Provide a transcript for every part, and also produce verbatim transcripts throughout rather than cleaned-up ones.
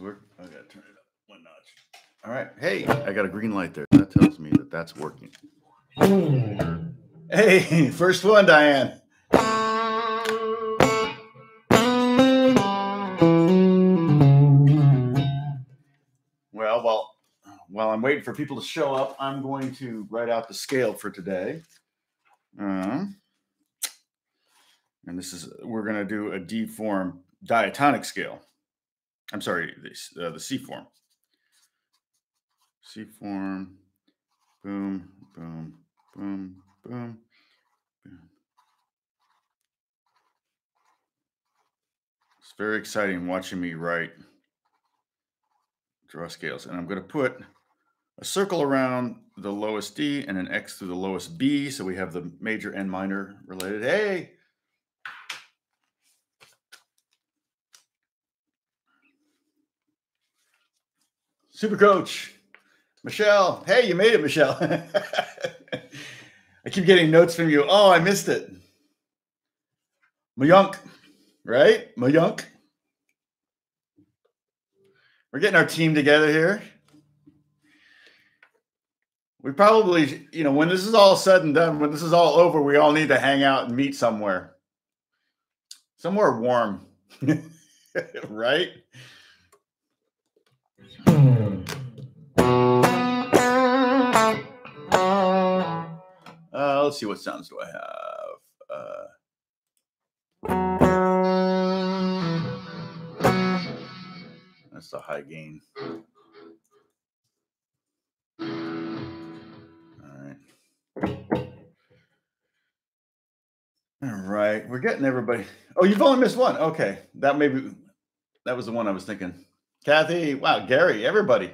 Is working? I gotta turn it up one notch. All right. Hey, I got a green light there. That tells me that that's working. Hey, first one, Diane. Well, while, while I'm waiting for people to show up, I'm going to write out the scale for today. Uh, and this is, we're going to do a D form diatonic scale. I'm sorry, the, uh, the C form. C form, boom, boom, boom, boom, boom. It's very exciting watching me write, draw scales. And I'm going to put a circle around the lowest D and an X through the lowest B. So we have the major and minor related. Hey! Super Coach. Michelle, hey, you made it, Michelle. I keep getting notes from you. Oh, I missed it. Mayunk, right? Mayunk. We're getting our team together here. We probably, you know, when this is all said and done, when this is all over, we all need to hang out and meet somewhere. Somewhere warm, right? Uh, let's see, what sounds do I have? Uh, that's the high gain. All right. All right, we're getting everybody. Oh, you've only missed one. Okay, that maybe that was the one I was thinking. Kathy, wow, Gary, everybody.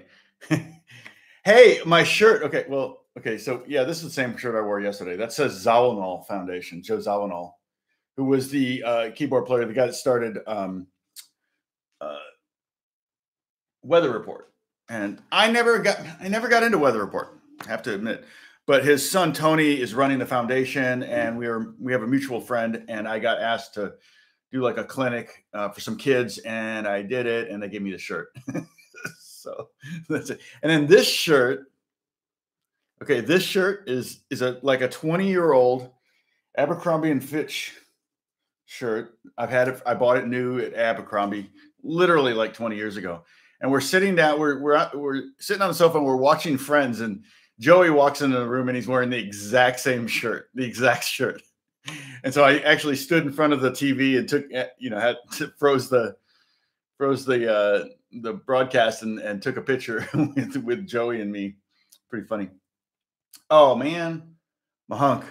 Hey, my shirt. Okay, well. Okay, so yeah, this is the same shirt I wore yesterday. That says Zawinul Foundation, Joe Zawinul, who was the uh, keyboard player, the guy that started um, uh, Weather Report. And I never got, I never got into Weather Report, I have to admit. But his son Tony is running the foundation, and we are we have a mutual friend. And I got asked to do like a clinic uh, for some kids, and I did it, and they gave me the shirt. So that's it. And then this shirt. Okay, this shirt is is a like a twenty-year-old Abercrombie and Fitch shirt. I've had it. I bought it new at Abercrombie, literally like twenty years ago. And we're sitting down. We're we're we're sitting on the sofa and we're watching Friends. And Joey walks into the room and he's wearing the exact same shirt, the exact shirt. And so I actually stood in front of the T V and took you know had froze the froze the uh, the broadcast and and took a picture with, with Joey and me. Pretty funny. Oh man, Mahunk,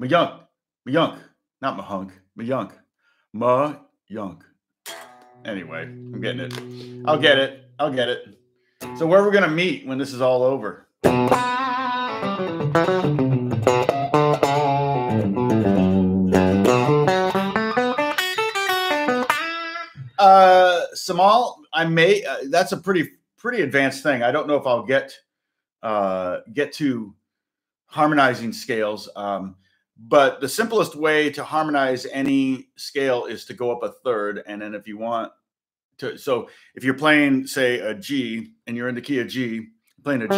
Mayunk, Mayunk, not Mahunk, Mayunk, Mayunk. Anyway, I'm getting it. I'll get it. I'll get it. So where we're gonna meet when this is all over? Uh, Samal, I may. Uh, that's a pretty pretty advanced thing. I don't know if I'll get uh, get to. harmonizing scales, um, but the simplest way to harmonize any scale is to go up a third. And then if you want to, so if you're playing, say, a G, and you're in the key of G, playing a G,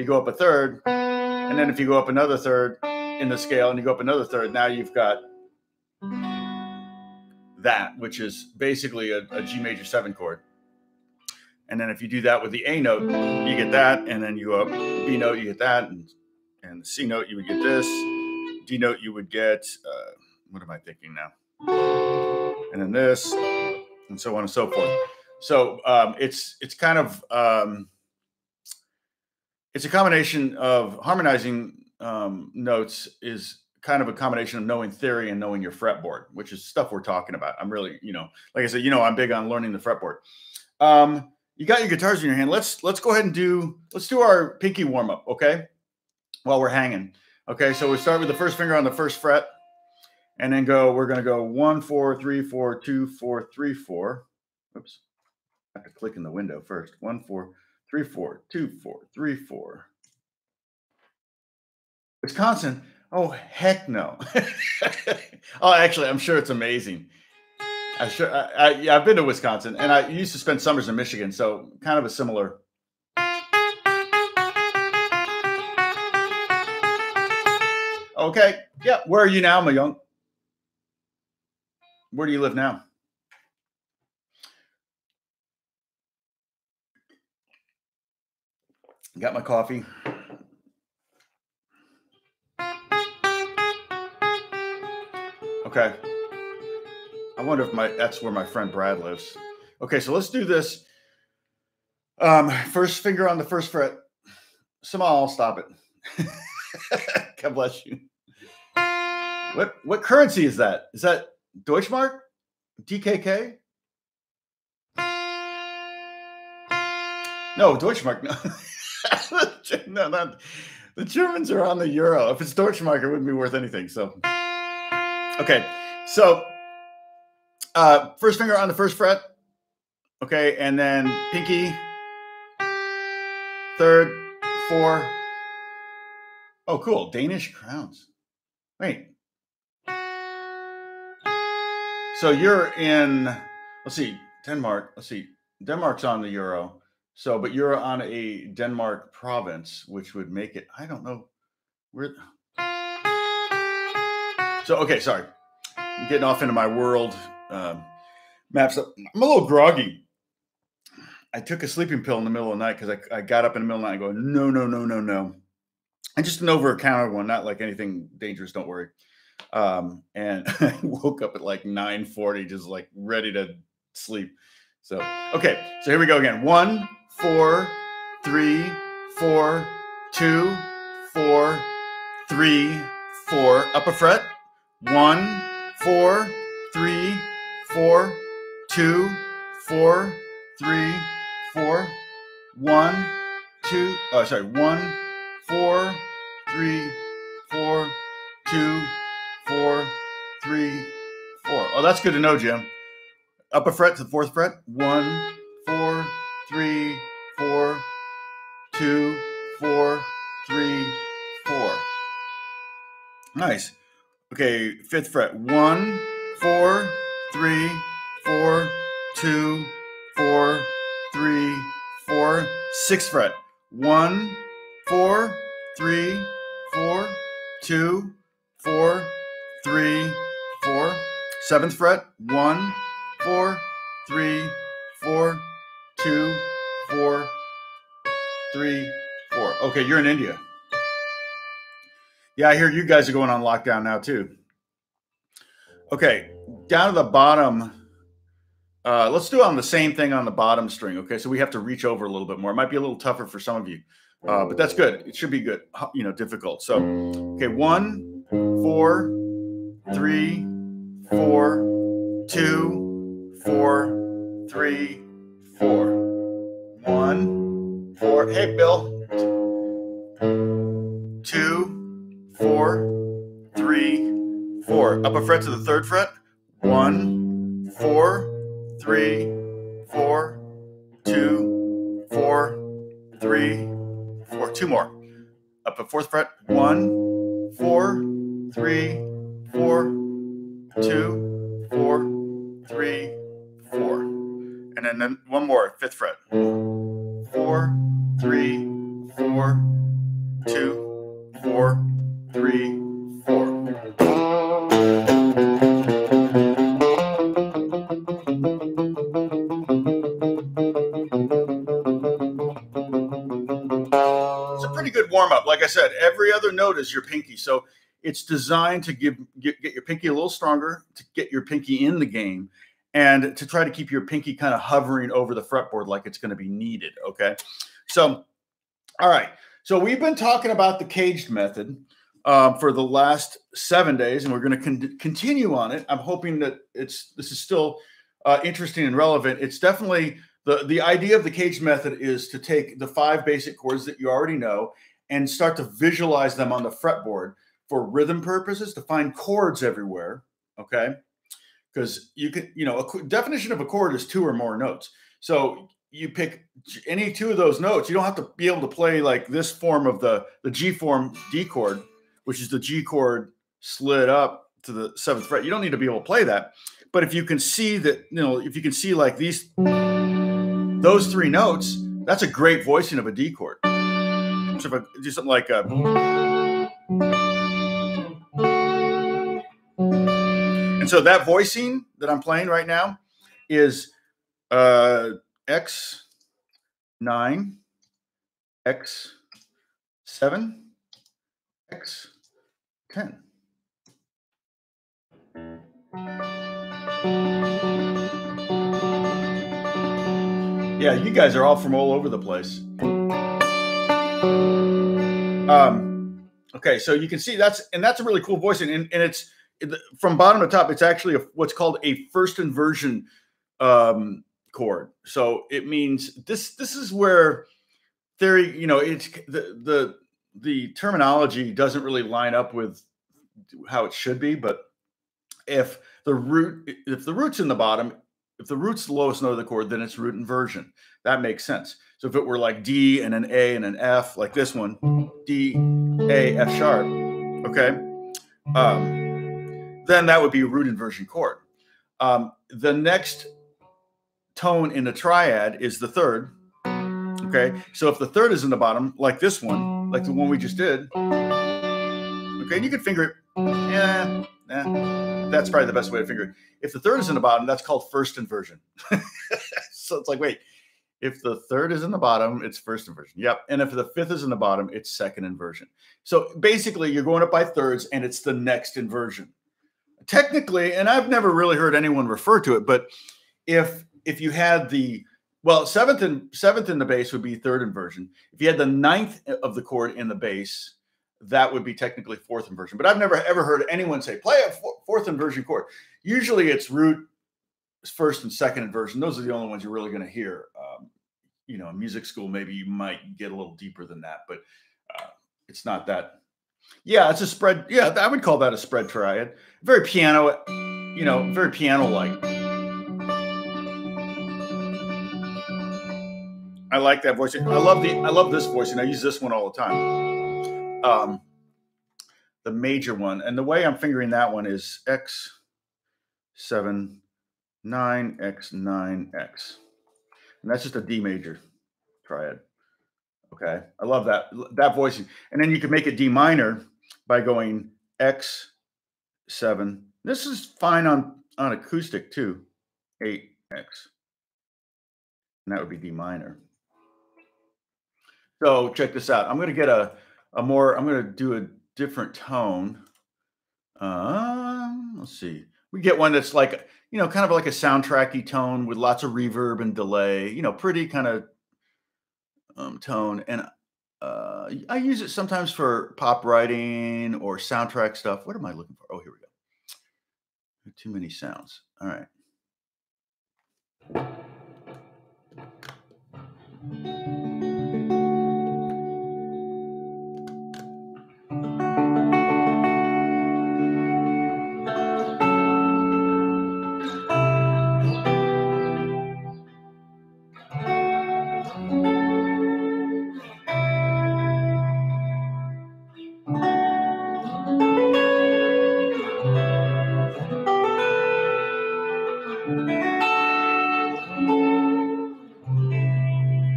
you go up a third, and then if you go up another third in the scale, and you go up another third, now you've got that, which is basically a, a G major seven chord. And then if you do that with the A note, you get that, and then you go up B note, you get that, and And the C note, you would get this. D note, you would get, uh, what am I thinking now? And then this, and so on and so forth. So um, it's it's kind of, um, it's a combination of harmonizing um, notes is kind of a combination of knowing theory and knowing your fretboard, which is stuff we're talking about. I'm really, you know, like I said, you know, I'm big on learning the fretboard. Um, you got your guitars in your hand. Let's, let's go ahead and do, let's do our pinky warm up, okay? While we're hanging. Okay, so we start with the first finger on the first fret and then go, we're going to go one, four, three, four, two, four, three, four. Oops. I have to click in the window first. One, four, three, four, two, four, three, four. Wisconsin? Oh, heck no. Oh, actually, I'm sure it's amazing. I sure. I, I, yeah, I've been to Wisconsin, and I used to spend summers in Michigan, so kind of a similar. Okay. Yeah. Where are you now, my young? Where do you live now? Got my coffee. Okay. I wonder if my that's where my friend Brad lives. Okay, so let's do this. Um, first finger on the first fret. Samal, stop it. God bless you. What what currency is that? Is that Deutschmark? D K K? No, Deutschmark. No, no not, the Germans are on the euro. If it's Deutschmark, it wouldn't be worth anything. So. Okay, so uh, first finger on the first fret, okay, and then pinky, third, four. Oh, cool, Danish crowns. Wait. So you're in, let's see, Denmark. Let's see, Denmark's on the euro. So, but you're on a Denmark province, which would make it, I don't know, where... So, okay, sorry. I'm getting off into my world um, maps. I'm a little groggy. I took a sleeping pill in the middle of the night because I, I got up in the middle of the night and go, no, no, no, no, no. And just an over-counter one, not like anything dangerous, don't worry. Um, and I woke up at like nine forty, just like ready to sleep. So, okay, so here we go again. One, four, three, four, two, four, three, four. Up a fret. One, four, three, four, two, four, three, four, one, two, oh, sorry, one, four, three, four, two, four, three, four. Oh, that's good to know, Jim. Up a fret to the fourth fret. One, four, three, four, two, four, three, four. Nice. Okay, fifth fret. One, four, three, four, two, four, three, four. Sixth fret. One, four, three, four, two, four, three, four. Seventh fret. One, four, three, four, two, four, three, four. Okay, you're in India. Yeah, I hear you guys are going on lockdown now, too. Okay, down to the bottom. Uh, let's do on the same thing on the bottom string, okay? So we have to reach over a little bit more. It might be a little tougher for some of you, uh, but that's good. It should be good, you know, difficult. So, okay, one, four, three, four, two, four, three, four. One, four. Hey, Bill. Two. Four, three, four. Up a fret to the third fret. One, four, three, four, two, four, three, four. Two more. Up a fourth fret. One, four, three, four, two, four, three, four. And then, then one more, fifth fret. Four, three, four, two, four. Three, four. It's a pretty good warm-up. Like I said, every other note is your pinky. So it's designed to give get, get your pinky a little stronger, to get your pinky in the game, and to try to keep your pinky kind of hovering over the fretboard like it's going to be needed, okay? So, all right. So we've been talking about the caged method. Um, for the last seven days, and we're going to con continue on it. I'm hoping that it's this is still uh, interesting and relevant. It's definitely the the idea of the caged method is to take the five basic chords that you already know and start to visualize them on the fretboard for rhythm purposes, to find chords everywhere. Okay, because you can, you know, a definition of a chord is two or more notes. So you pick any two of those notes. You don't have to be able to play like this form of the the G form D chord, which is the G chord slid up to the seventh fret. You don't need to be able to play that, but if you can see that, you know, if you can see like these, those three notes, that's a great voicing of a D chord. So if I do something like a, and so that voicing that I'm playing right now is uh, X nine, X seven, X ten. Yeah, you guys are all from all over the place. Um, okay, so you can see that's, and that's a really cool voicing, and, and it's from bottom to top. It's actually a, what's called a first inversion um, chord. So it means this. This is where theory, you know, it's the the the terminology doesn't really line up with how it should be, but if the root, if the root's in the bottom, if the root's the lowest note of the chord, then it's root inversion. That makes sense. So if it were like D and an A and an F, like this one, D, A, F sharp, okay, um, then that would be a root inversion chord. Um, the next tone in the triad is the third, okay? So if the third is in the bottom, like this one, like the one we just did, okay, and you can finger it, yeah, Eh, that's probably the best way to figure it. If the third is in the bottom, that's called first inversion. So it's like, wait, if the third is in the bottom, it's first inversion. Yep. And if the fifth is in the bottom, it's second inversion. So basically you're going up by thirds and it's the next inversion. Technically, and I've never really heard anyone refer to it, but if if you had the, well, seventh and seventh in the bass would be third inversion. If you had the ninth of the chord in the bass, that would be technically fourth inversion, but I've never ever heard anyone say play a fourth inversion chord. Usually it's root, first and second inversion. Those are the only ones you're really going to hear. Um, you know, in music school, maybe you might get a little deeper than that, but uh, it's not that. Yeah, it's a spread. Yeah, I would call that a spread triad. Very piano, you know, very piano-like. I like that voicing. I love the. I love this voicing. I use this one all the time. Um, the major one, and the way I'm fingering that one is X seven nine X nine X, and that's just a D major triad. Okay, I love that that voicing, and then you can make it D minor by going X seven. This is fine on on acoustic too, eight X, and that would be D minor. So check this out. I'm going to get a A more, I'm going to do a different tone. Um, let's see. We get one that's like, you know, kind of like a soundtracky tone with lots of reverb and delay, you know, pretty kind of um, tone. And uh, I use it sometimes for pop writing or soundtrack stuff. What am I looking for? Oh, here we go. Too many sounds. All right.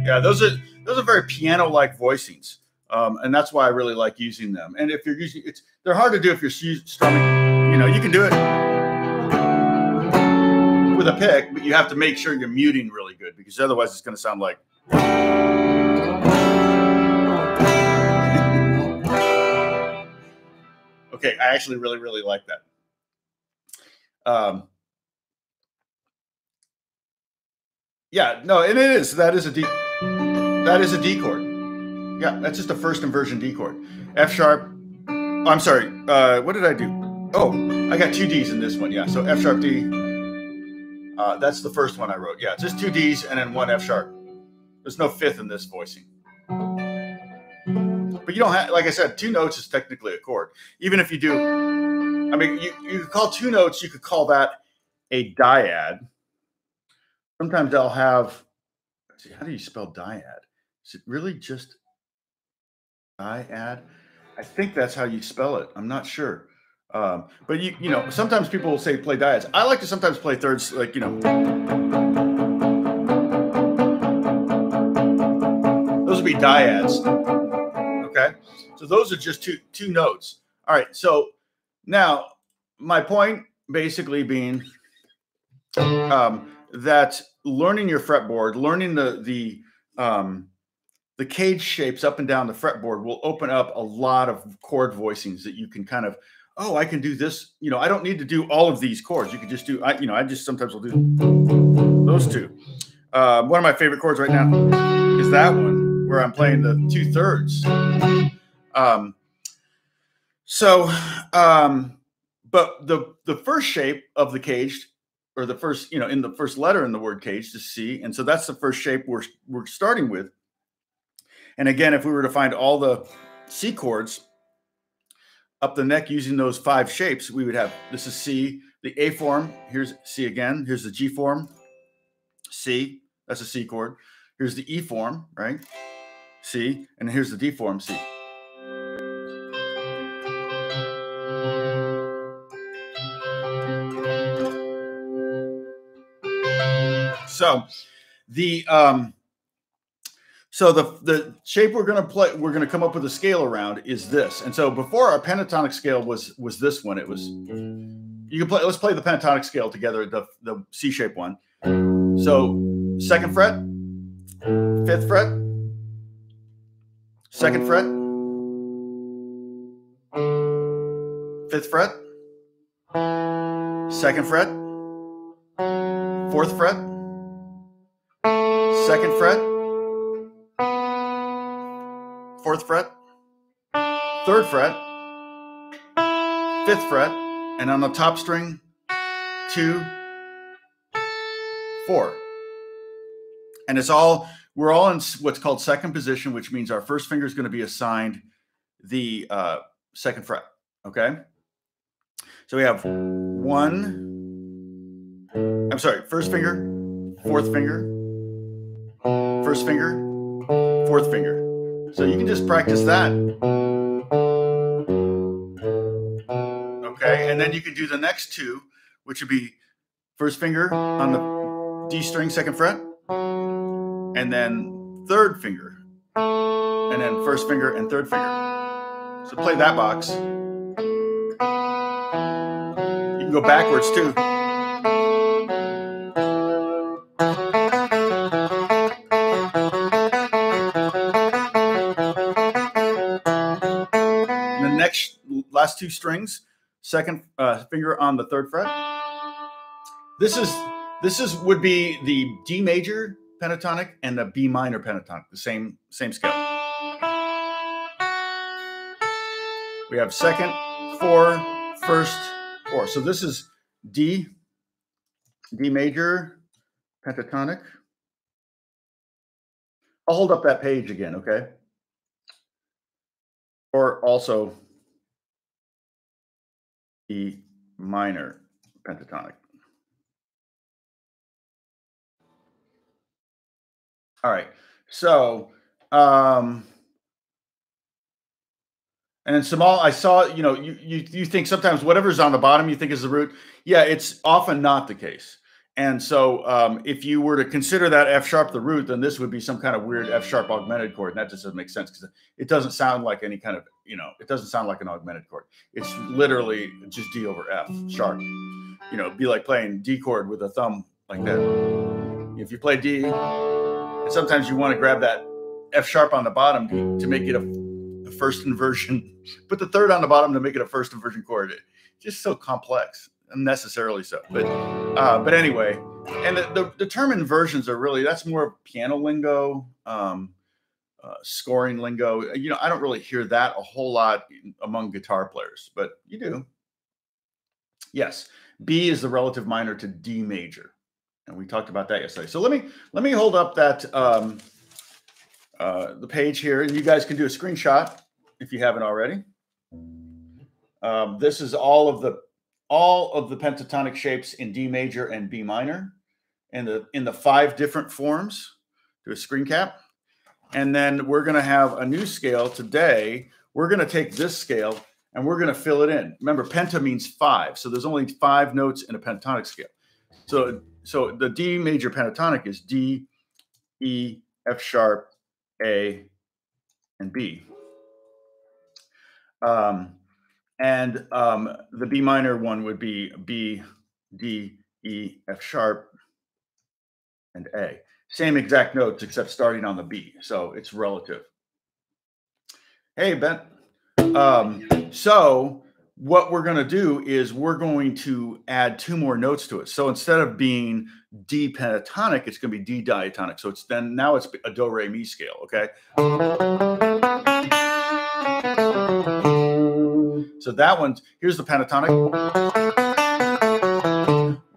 Yeah, those are those are very piano-like voicings, um, and that's why I really like using them. And if you're using, it's they're hard to do if you're strumming. You know, you can do it with a pick, but you have to make sure you're muting really good because otherwise it's going to sound like. Okay, I actually really really like that. Um, yeah, no, and it is that is a deep. That is a D chord. Yeah, that's just a first inversion D chord. F sharp. Oh, I'm sorry. Uh, what did I do? Oh, I got two Ds in this one. Yeah, so F sharp D. Uh, that's the first one I wrote. Yeah, it's just two Ds and then one F sharp. There's no fifth in this voicing. But you don't have, like I said, two notes is technically a chord. Even if you do, I mean, you, you could call two notes, you could call that a dyad. Sometimes they'll have, see, how do you spell dyad? Is it really just dyad? I think that's how you spell it. I'm not sure. Um, but you you know, sometimes people will say play diads. I like to sometimes play thirds, like, you know. Those would be diads. Okay. So those are just two two notes. All right. So now my point basically being um, that learning your fretboard, learning the the um, the cage shapes up and down the fretboard will open up a lot of chord voicings that you can kind of, oh, I can do this. You know, I don't need to do all of these chords. You can just do, I, you know, I just sometimes will do those two. Uh, one of my favorite chords right now is that one where I'm playing the two thirds. Um, so, um, but the, the first shape of the caged, or the first, you know, in the first letter in the word caged is C. And so that's the first shape we're, we're starting with. And again, if we were to find all the C chords up the neck using those five shapes, we would have, this is C, the A form, here's C again, here's the G form, C, that's a C chord, here's the E form, right, C, and here's the D form, C. So the um So the, the shape we're going to play, we're going to come up with a scale around is this. And so before our pentatonic scale was, was this one. It was, you can play, let's play the pentatonic scale together, the, the C shape one. So second fret, fifth fret, second fret, fifth fret, second fret, fourth fret, second fret, fourth fret, third fret, fifth fret, and on the top string, two, four. And it's all, we're all in what's called second position, which means our first finger is going to be assigned the uh, second fret, okay? So we have one, I'm sorry, first finger, fourth finger, first finger, fourth finger. So you can just practice that. Okay, and then you can do the next two, which would be first finger on the D string, second fret, and then third finger, and then first finger and third finger. So play that box. You can go backwards too. Last two strings, second uh, finger on the third fret. This is this is would be the D major pentatonic and the B minor pentatonic, the same same scale. We have second, four, first, four. So this is D, D major pentatonic. I'll hold up that page again, okay? Or also E minor pentatonic. All right. So, um, and Samal, I saw, you know, you, you, you think sometimes whatever's on the bottom you think is the root. Yeah, it's often not the case. And so um, if you were to consider that F sharp the root, then this would be some kind of weird F sharp augmented chord. And that just doesn't make sense because it doesn't sound like any kind of, you know, it doesn't sound like an augmented chord. It's literally just D over F sharp. You know, it'd be like playing D chord with a thumb like that. If you play D, and sometimes you want to grab that F sharp on the bottom to make it a, a first inversion. Put the third on the bottom to make it a first inversion chord. It's just so complex. Unnecessarily so, but uh, but anyway, and the, the, the term inversions are really, that's more piano lingo, um, uh, scoring lingo. You know, I don't really hear that a whole lot among guitar players, but you do. Yes, B is the relative minor to D major, and we talked about that yesterday. So let me let me hold up that um, uh, the page here, and you guys can do a screenshot if you haven't already. Um, this is all of the. all of the pentatonic shapes in D major and B minor and the, in the five different forms. Do a screen cap. And then we're going to have a new scale today. We're going to take this scale and we're going to fill it in. Remember, penta means five, so there's only five notes in a pentatonic scale. So, so the D major pentatonic is D, E, F sharp, A, and B. Um, and um, the B minor one would be B, D, E, F sharp, and A. Same exact notes, except starting on the B. So it's relative. Hey, Ben. Um, so what we're going to do is we're going to add two more notes to it. So instead of being D pentatonic, it's going to be D diatonic. So it's then now it's a do re mi scale. Okay. So that one's, here's the pentatonic.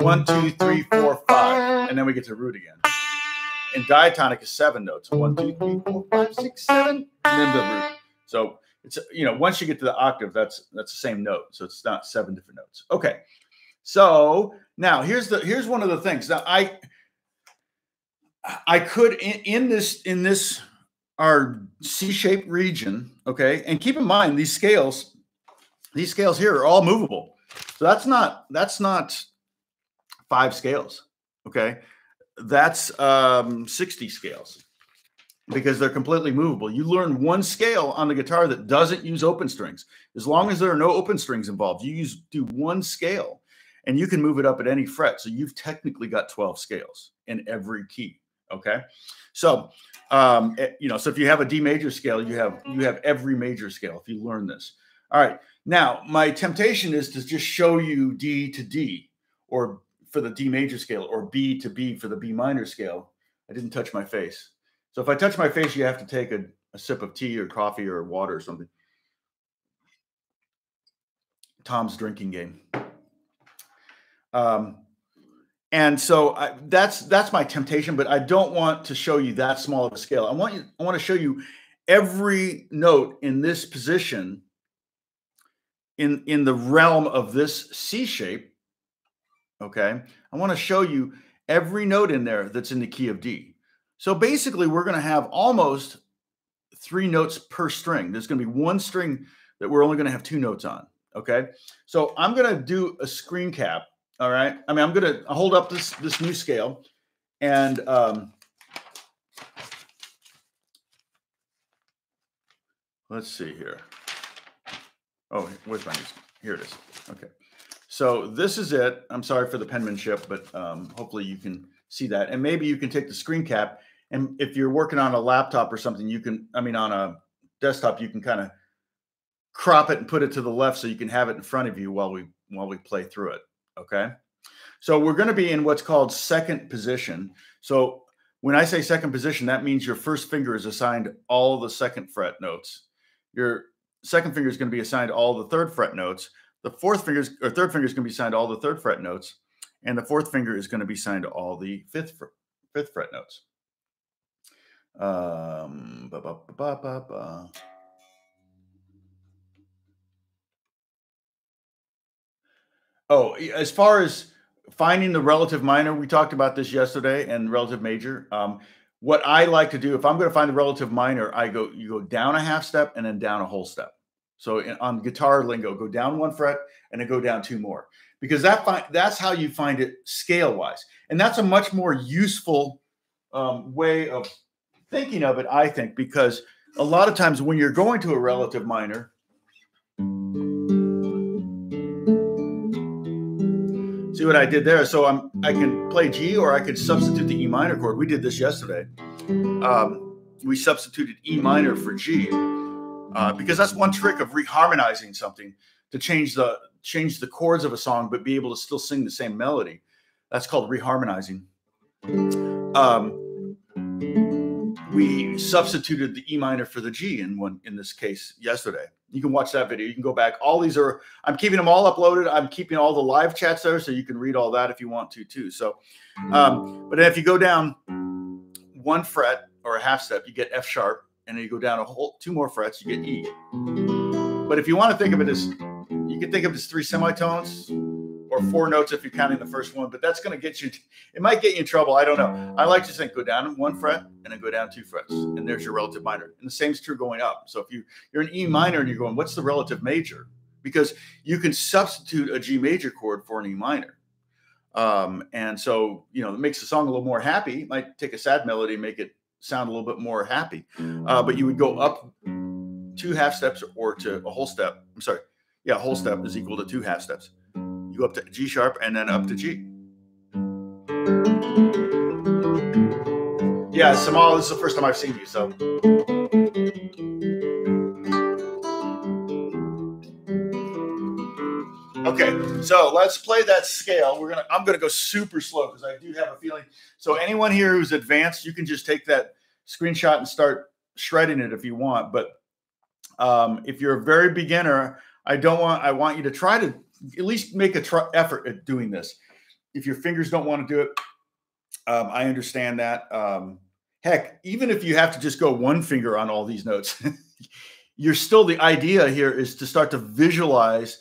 One, two, three, four, five. And then we get to root again. And diatonic is seven notes. One, two, three, four, five, six, seven. And then the root. So it's, you know, once you get to the octave, that's that's the same note. So it's not seven different notes. Okay. So now here's the here's one of the things that I I could in, in this in this our C-shaped region, okay, and keep in mind these scales, these scales here are all movable. So that's not that's not five scales, okay. That's um, sixty scales because they're completely movable. You learn one scale on the guitar that doesn't use open strings. As long as there are no open strings involved, you use do one scale and you can move it up at any fret. So you've technically got twelve scales in every key. Okay. So, um, you know, so if you have a D major scale, you have, you have every major scale if you learn this. All right. Now my temptation is to just show you D to D or for the D major scale or B to B for the B minor scale. I didn't touch my face. So if I touch my face, you have to take a, a sip of tea or coffee or water or something. Tom's drinking game. Um, and so I, that's, that's my temptation, but I don't want to show you that small of a scale. I want you, I want to show you every note in this position in, in the realm of this C shape. Okay, I want to show you every note in there that's in the key of D. So basically, we're going to have almost three notes per string. There's going to be one string that we're only going to have two notes on. Okay, so I'm going to do a screen cap. All right, I mean, I'm going to hold up this this new scale, and um, let's see here. Oh, where's my new scale? Here it is. Okay. So this is it. I'm sorry for the penmanship, but um, hopefully you can see that. And maybe you can take the screen cap. And if you're working on a laptop or something, you can, I mean, on a desktop, you can kind of crop it and put it to the left so you can have it in front of you while we while we play through it. Okay. So we're going to be in what's called second position. So when I say second position, that means your first finger is assigned all the second fret notes. Your second finger is going to be assigned all the third fret notes. The fourth finger or third finger is going to be assigned all the third fret notes, and the fourth finger is going to be assigned all the fifth fret, fifth fret notes. Um, ba, ba, ba, ba, ba. Oh, as far as finding the relative minor, we talked about this yesterday, and relative major. Um, what I like to do if I'm going to find the relative minor, I go you go down a half step and then down a whole step. So in, on guitar lingo, go down one fret and then go down two more, because that find, that's how you find it scale wise. And that's a much more useful um, way of thinking of it, I think, because a lot of times when you're going to a relative minor, see what I did there? So I'm, I can play G or I could substitute the E minor chord. We did this yesterday. Um, we substituted E minor for G. Uh, because that's one trick of reharmonizing something to change the change the chords of a song, but be able to still sing the same melody. That's called reharmonizing. Um, we substituted the E minor for the G in one in this case yesterday. You can watch that video. You can go back. All these are I'm keeping them all uploaded. I'm keeping all the live chats there, so you can read all that if you want to too. So, um, but if you go down one fret or a half step, you get F sharp. And then you go down a whole two more frets, you get E. But if you want to think of it as, you can think of it as three semitones or four notes if you're counting the first one, but that's going to get you, it might get you in trouble. I don't know. I like to think go down one fret and then go down two frets. And there's your relative minor. And the same is true going up. So if you, you're an E minor and you're going, what's the relative major? because you can substitute a G major chord for an E minor. Um, and so, you know, it makes the song a little more happy. It might take a sad melody, make it sound a little bit more happy. Uh, but you would go up two half steps or to a whole step. I'm sorry. Yeah, a whole step is equal to two half steps. You go up to G sharp and then up to G. Yeah, Samal, this is the first time I've seen you, so. Okay, so let's play that scale. We're gonna I'm gonna go super slow because I do have a feeling. So anyone here who's advanced, you can just take that screenshot and start shredding it if you want. But um, if you're a very beginner, I don't want I want you to try to at least make a try effort at doing this. If your fingers don't want to do it, um, I understand that. Um, heck, even if you have to just go one finger on all these notes, you're still, the idea here is to start to visualize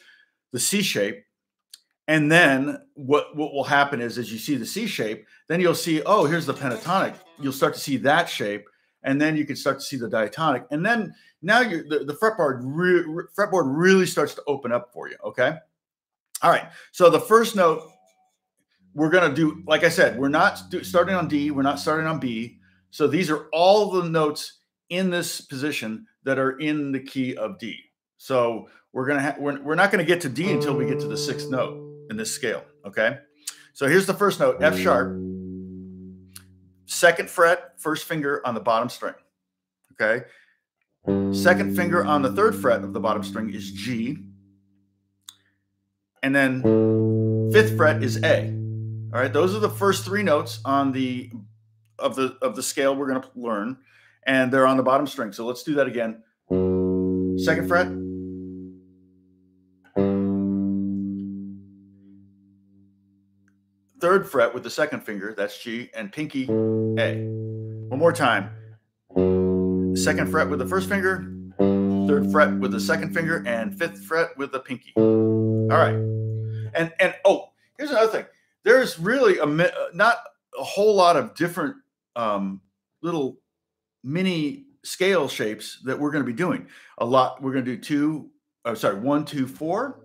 the C shape. And then what, what will happen is, as you see the C shape, then you'll see, oh, here's the pentatonic. You'll start to see that shape. And then you can start to see the diatonic. And then now you're, the, the fretboard, re, re, fretboard really starts to open up for you, okay? All right, so the first note, we're going to do, like I said, we're not do, starting on D. We're not starting on B. So these are all the notes in this position that are in the key of D. So we're going to we're, we're not going to get to D until we get to the sixth note in this scale. Okay. So here's the first note, F sharp, second fret, first finger on the bottom string. Okay. Second finger on the third fret of the bottom string is G. And then fifth fret is A. All right, those are the first three notes on the of the of the scale we're going to learn, and they're on the bottom string. So let's do that again. Second fret, third fret with the second finger, that's G, and pinky A. One more time. Second fret with the first finger, third fret with the second finger, and fifth fret with the pinky. All right, and and oh, here's another thing. There's really a not a whole lot of different um, little mini scale shapes that we're going to be doing. A lot. We're going to do two, oh, sorry, one, two, four.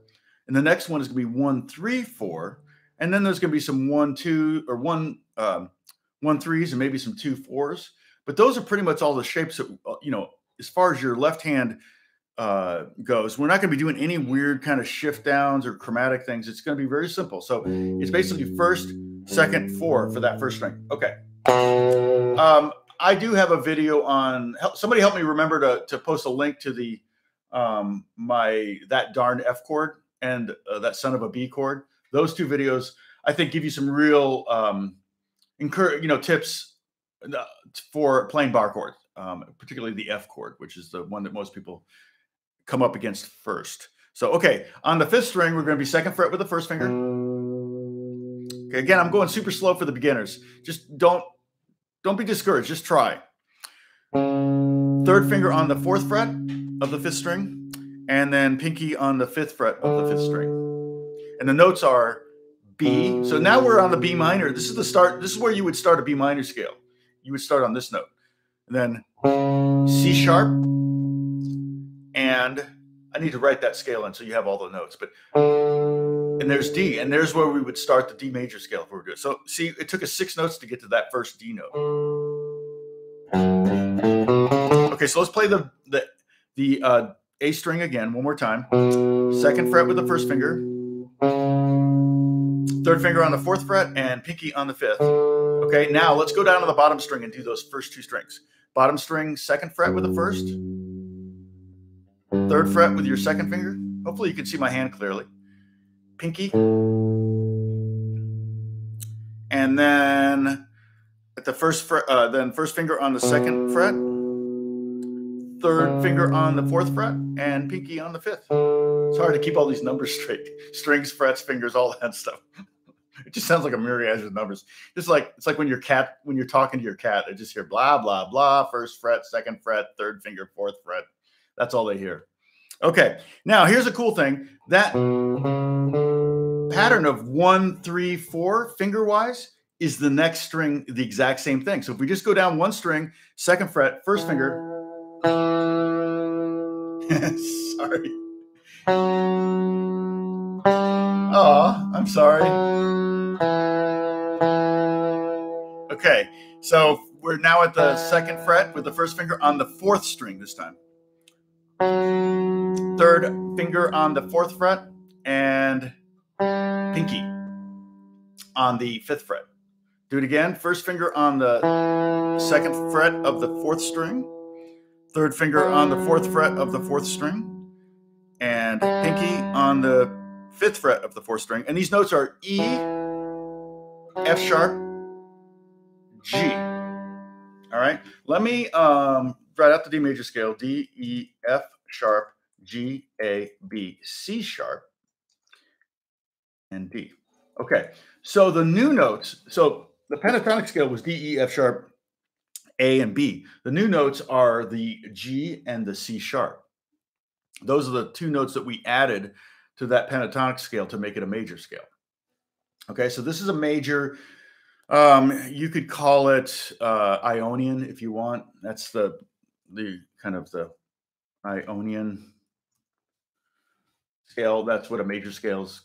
And the next one is going to be one, three, four. And then there's going to be some one, two, or one, um, one threes and maybe some two fours. But those are pretty much all the shapes that, you know, as far as your left hand uh goes. We're not going to be doing any weird kind of shift downs or chromatic things. It's going to be very simple. So it's basically first, second, four for that first string. Okay. Um, I do have a video on, somebody help me remember to, to post a link to the, um, my, that darn F chord and uh, that son of a B chord. Those two videos, I think, give you some real, um, encourage, you know, tips for playing bar chords, um, particularly the F chord, which is the one that most people come up against first. So, okay, on the fifth string, we're going to be second fret with the first finger. Okay, again, I'm going super slow for the beginners. Just don't, don't be discouraged. Just try. Third finger on the fourth fret of the fifth string, and then pinky on the fifth fret of the fifth string. And the notes are B. So now we're on the B minor. This is the start. This is where you would start a B minor scale. You would start on this note. And then C sharp. And I need to write that scale in so you have all the notes. But and there's D, and there's where we would start the D major scale if we were doing it. So see, it took us six notes to get to that first D note. Okay, so let's play the the the uh, A string again one more time. Second fret with the first finger, third finger on the fourth fret, and pinky on the fifth. Okay, now let's go down to the bottom string and do those first two strings. Bottom string, second fret with the first. Third fret with your second finger. Hopefully you can see my hand clearly. Pinky. And then at the first fret, uh, then first finger on the second fret. Third finger on the fourth fret, and pinky on the fifth. It's hard to keep all these numbers straight. Strings, frets, fingers, all that stuff. It just sounds like a myriad of numbers. Just like it's like when your cat, when you're talking to your cat, they just hear blah blah blah. First fret, second fret, third finger, fourth fret. That's all they hear. Okay, now here's a cool thing. That pattern of one, three, four, finger-wise, is the next string, the exact same thing. So if we just go down one string, second fret, first finger. Sorry. Aw, I'm sorry. Okay, so we're now at the second fret with the first finger on the fourth string this time. Third finger on the fourth fret and pinky on the fifth fret. Do it again. First finger on the second fret of the fourth string. Third finger on the fourth fret of the fourth string. And pinky on the fifth fret of the fourth string. And these notes are E, F sharp, G. All right. Let me um, write out the D major scale. D, E, F sharp, G, A, B, C sharp, and D. Okay. So the new notes. So the pentatonic scale was D, E, F sharp, A, and B. The new notes are the G and the C sharp. Those are the two notes that we added to that pentatonic scale to make it a major scale. Okay, so this is a major. Um, you could call it uh, Ionian if you want. That's the the kind of the Ionian scale. That's what a major scale is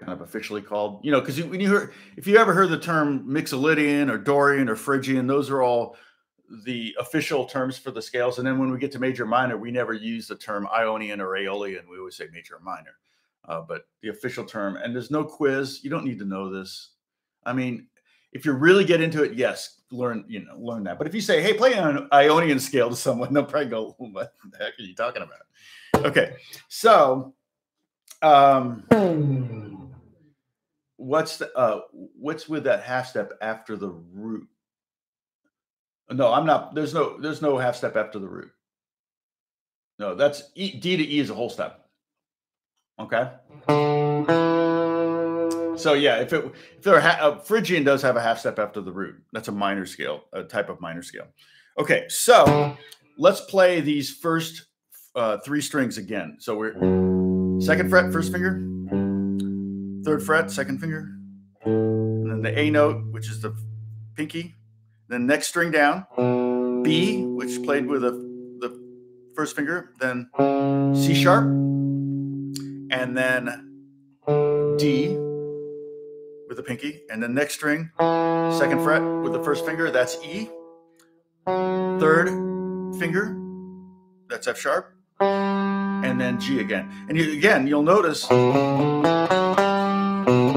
kind of officially called. You know, because when you hear, if you ever heard the term Mixolydian or Dorian or Phrygian, those are all the official terms for the scales. And then when we get to major minor, we never use the term Ionian or Aeolian. We always say major minor. Uh, but the official term, and there's no quiz. You don't need to know this. I mean, if you really get into it, yes, learn, you know, learn that. But if you say, hey, play an Ionian scale to someone, they'll probably go, what the heck are you talking about? Okay. So um, what's the, uh, what's with that half step after the root? No, I'm not. There's no, there's no half step after the root. No, that's E, D to E is a whole step. Okay. So yeah, if it, if there are, a Phrygian does have a half step after the root. That's a minor scale, a type of minor scale. Okay. So let's play these first uh, three strings again. So we're second fret, first finger, third fret, second finger, and then the A note, which is the pinky. Then next string down, B, which played with a, the first finger, then C sharp, and then D with the pinky, and then next string, second fret with the first finger, that's E, third finger, that's F sharp, and then G again. And you, again, you'll notice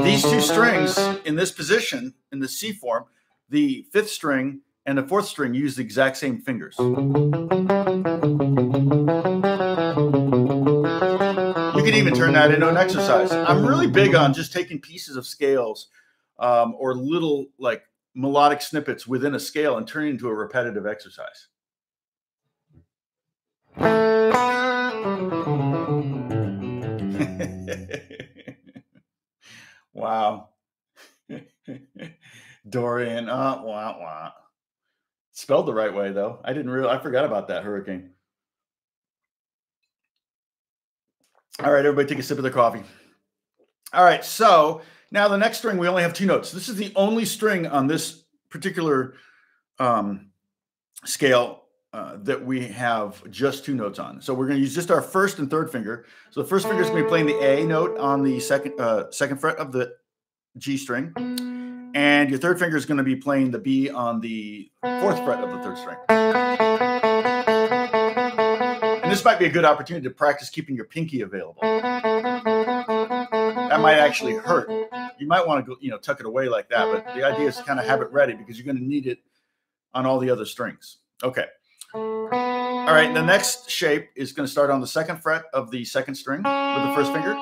these two strings in this position, in the C form, the fifth string and the fourth string use the exact same fingers. You can even turn that into an exercise. I'm really big on just taking pieces of scales um, or little like melodic snippets within a scale and turning it into a repetitive exercise. Wow. Dorian, uh, wah, wah. Spelled the right way, though. I didn't realize, I forgot about that hurricane. All right, everybody take a sip of their coffee. All right, so now the next string, we only have two notes. This is the only string on this particular um, scale uh, that we have just two notes on. So we're going to use just our first and third finger. So the first finger is going to be playing the A note on the second, uh, second fret of the G string. And your third finger is going to be playing the B on the fourth fret of the third string. And this might be a good opportunity to practice keeping your pinky available. That might actually hurt. You might want to go, you know, tuck it away like that. But the idea is to kind of have it ready because you're going to need it on all the other strings. Okay. All right. The next shape is going to start on the second fret of the second string with the first finger.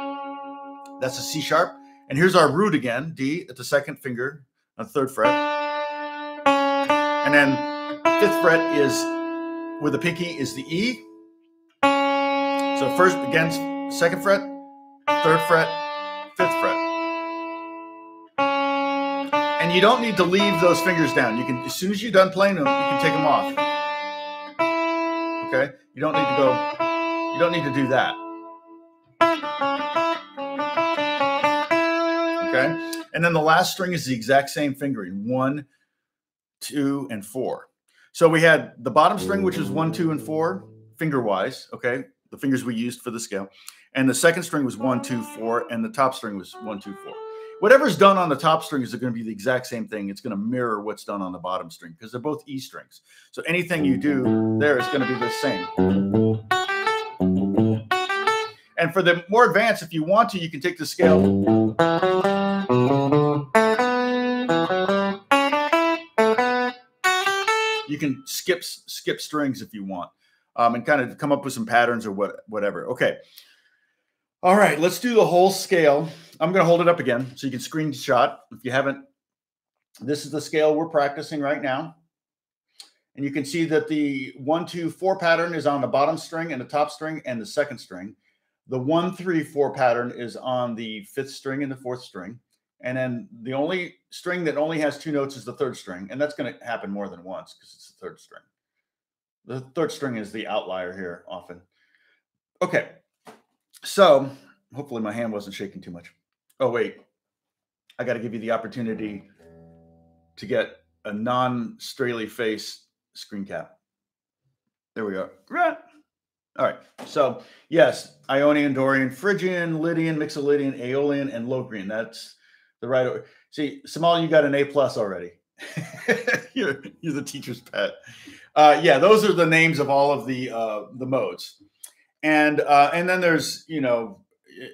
That's a C sharp. And here's our root again, D at the second finger on the third fret. And then fifth fret is, with the pinky, is the E. So first, again, second fret, third fret, fifth fret. And you don't need to leave those fingers down. You can, as soon as you're done playing them, you can take them off. Okay? You don't need to go, you don't need to do that. Okay. And then the last string is the exact same fingering, one, two, and four. So we had the bottom string, which is one, two, and four, finger-wise, okay? the fingers we used for the scale. And the second string was one, two, four, and the top string was one, two, four. Whatever's done on the top string is going to be the exact same thing. It's going to mirror what's done on the bottom string because they're both E strings. So anything you do there is going to be the same. And for the more advanced, if you want to, you can take the scale. You can skip skip strings if you want um, and kind of come up with some patterns or what, whatever. Okay. All right, let's do the whole scale. I'm going to hold it up again so you can screenshot if you haven't. This is the scale we're practicing right now. And you can see that the one, two, four pattern is on the bottom string and the top string and the second string. The one, three, four pattern is on the fifth string and the fourth string. And then the only string that only has two notes is the third string. And that's going to happen more than once because it's the third string. The third string is the outlier here often. Okay. So hopefully my hand wasn't shaking too much. Oh, wait, I got to give you the opportunity to get a non-Straley face screen cap. There we go. All right. So yes, Ionian, Dorian, Phrygian, Lydian, Mixolydian, Aeolian, and Locrian. That's the right order. See, Samal, you got an A plus already. you're, you're the teacher's pet. Uh, yeah, those are the names of all of the uh, the modes. And uh, and then there's, you know, it,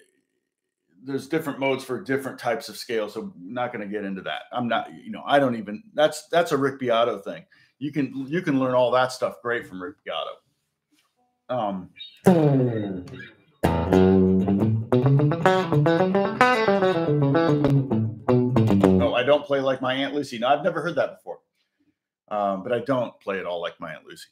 there's different modes for different types of scales. So I'm not going to get into that. I'm not, you know, I don't even, that's, that's a Rick Beato thing. You can, you can learn all that stuff great from Rick Beato. Um, oh, I don't play like my Aunt Lucy. Now, I've never heard that before. Um, but I don't play at all like my Aunt Lucy.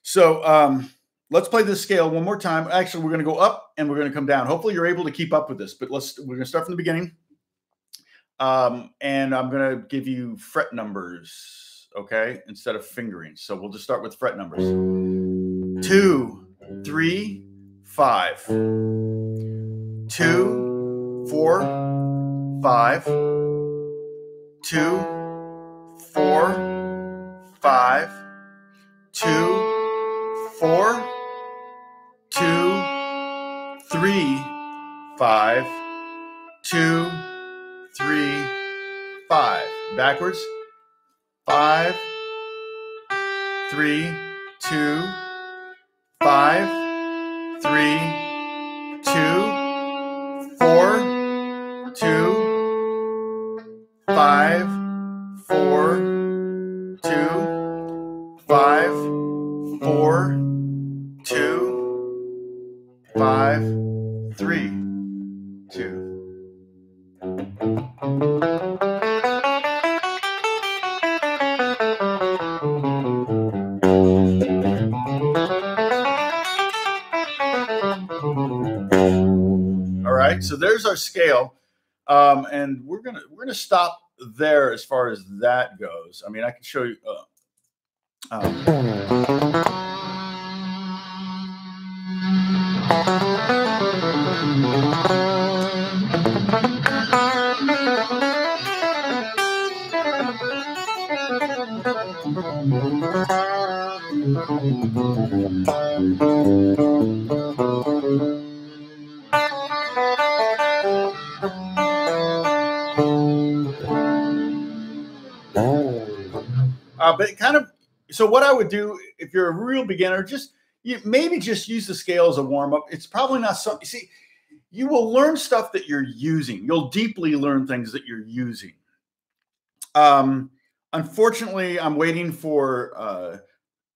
So, um, let's play this scale one more time. Actually, we're going to go up and we're going to come down. Hopefully, you're able to keep up with this. But let's we're going to start from the beginning. Um, and I'm going to give you fret numbers, okay, instead of fingering. So we'll just start with fret numbers. Two, three, five. Two, four, five. Two, four, five. Two, four. Two, three, five, two, three, five. Backwards. Five, three, two, five, three, two, four, two, five, four, two, five, four, two. Five, three, two. All right, so there's our scale, um, and we're gonna we're gonna stop there as far as that goes. I mean, I can show you. Uh, um, Uh, but kind of, so what I would do if you're a real beginner, just You maybe just use the scale as a warm-up. It's probably not something. See, you will learn stuff that you're using. You'll deeply learn things that you're using. Um, unfortunately, I'm waiting for uh,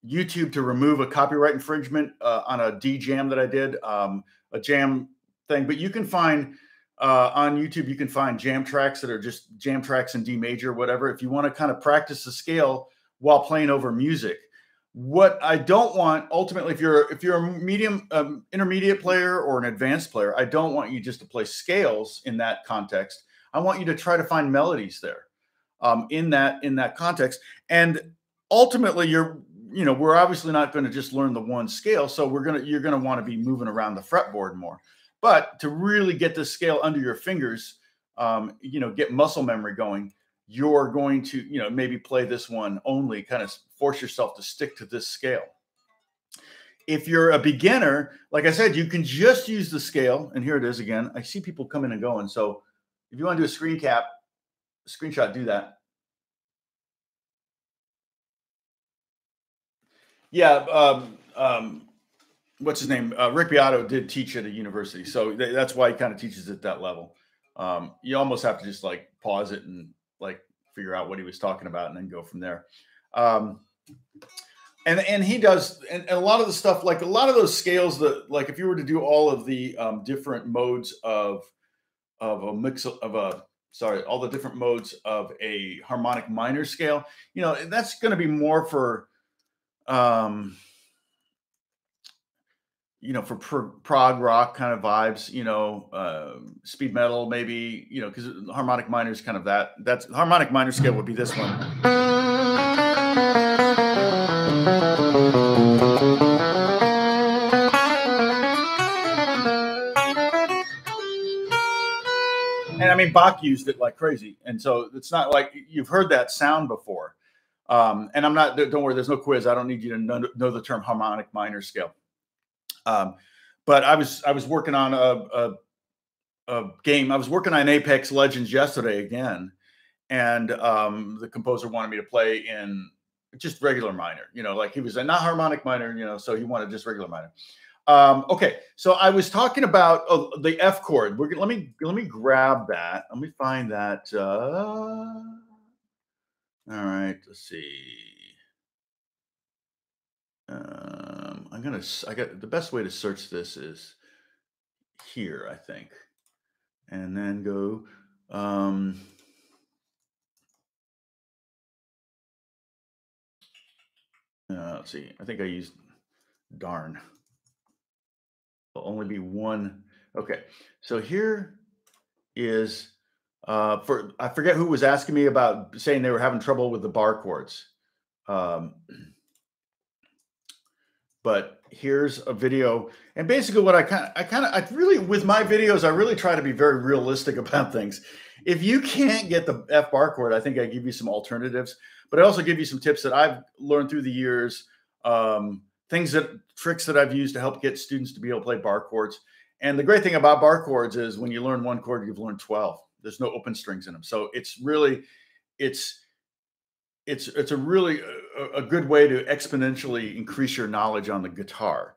YouTube to remove a copyright infringement uh, on a D jam that I did, um, a jam thing. But you can find uh, on YouTube, you can find jam tracks that are just jam tracks in D major, whatever, if you want to kind of practice the scale while playing over music. What I don't want, ultimately, if you're if you're a medium, um, intermediate player or an advanced player, I don't want you just to play scales in that context. I want you to try to find melodies there, um, in that in that context. And ultimately, you're you know we're obviously not going to just learn the one scale, so we're gonna you're gonna want to be moving around the fretboard more. But to really get this scale under your fingers, um, you know, get muscle memory going. You're going to, you know, maybe play this one only, kind of force yourself to stick to this scale. if you're a beginner, like I said, you can just use the scale. And here it is again. I see people coming and going. So if you want to do a screen cap, a screenshot, do that. Yeah. Um, um, what's his name? Uh, Rick Beato did teach at a university. So th that's why he kind of teaches at that level. Um, you almost have to just like pause it and like figure out what he was talking about and then go from there. Um, And, and he does, and, and a lot of the stuff, like a lot of those scales that, like if you were to do all of the um, different modes of, of a mix of a, sorry, all the different modes of a harmonic minor scale, you know, that's going to be more for, um, you know, for pro prog rock kind of vibes, you know, uh, speed metal, maybe, you know, because harmonic minor is kind of that, that's harmonic minor scale would be this one. And I mean, Bach used it like crazy. And so it's not like you've heard that sound before. Um, and I'm not, don't worry, there's no quiz. I don't need you to know, know the term harmonic minor scale. Um, but I was, I was working on a, a, a game. I was working on Apex Legends yesterday again. And um, the composer wanted me to play in just regular minor, you know, like he was a not harmonic minor, you know, so he wanted just regular minor. Um, okay. So I was talking about oh, the F chord. We're gonna, let me, let me grab that. Let me find that. Uh, all right. Let's see. Um, I'm going to, I got the best way to search this is here, I think, and then go, um, Uh, let's see. I think I used darn. There'll only be one. Okay. So here is uh, for, I forget who was asking me about saying they were having trouble with the bar chords. Um, but here's a video. And basically what I kind of, I kind of, I really, with my videos, I really try to be very realistic about things. If you can't get the F bar chord, I think I give you some alternatives. But I also give you some tips that I've learned through the years, um, things that tricks that I've used to help get students to be able to play bar chords. And the great thing about bar chords is when you learn one chord, you've learned twelve. There's no open strings in them. So it's really, it's, it's, it's a really a, a good way to exponentially increase your knowledge on the guitar.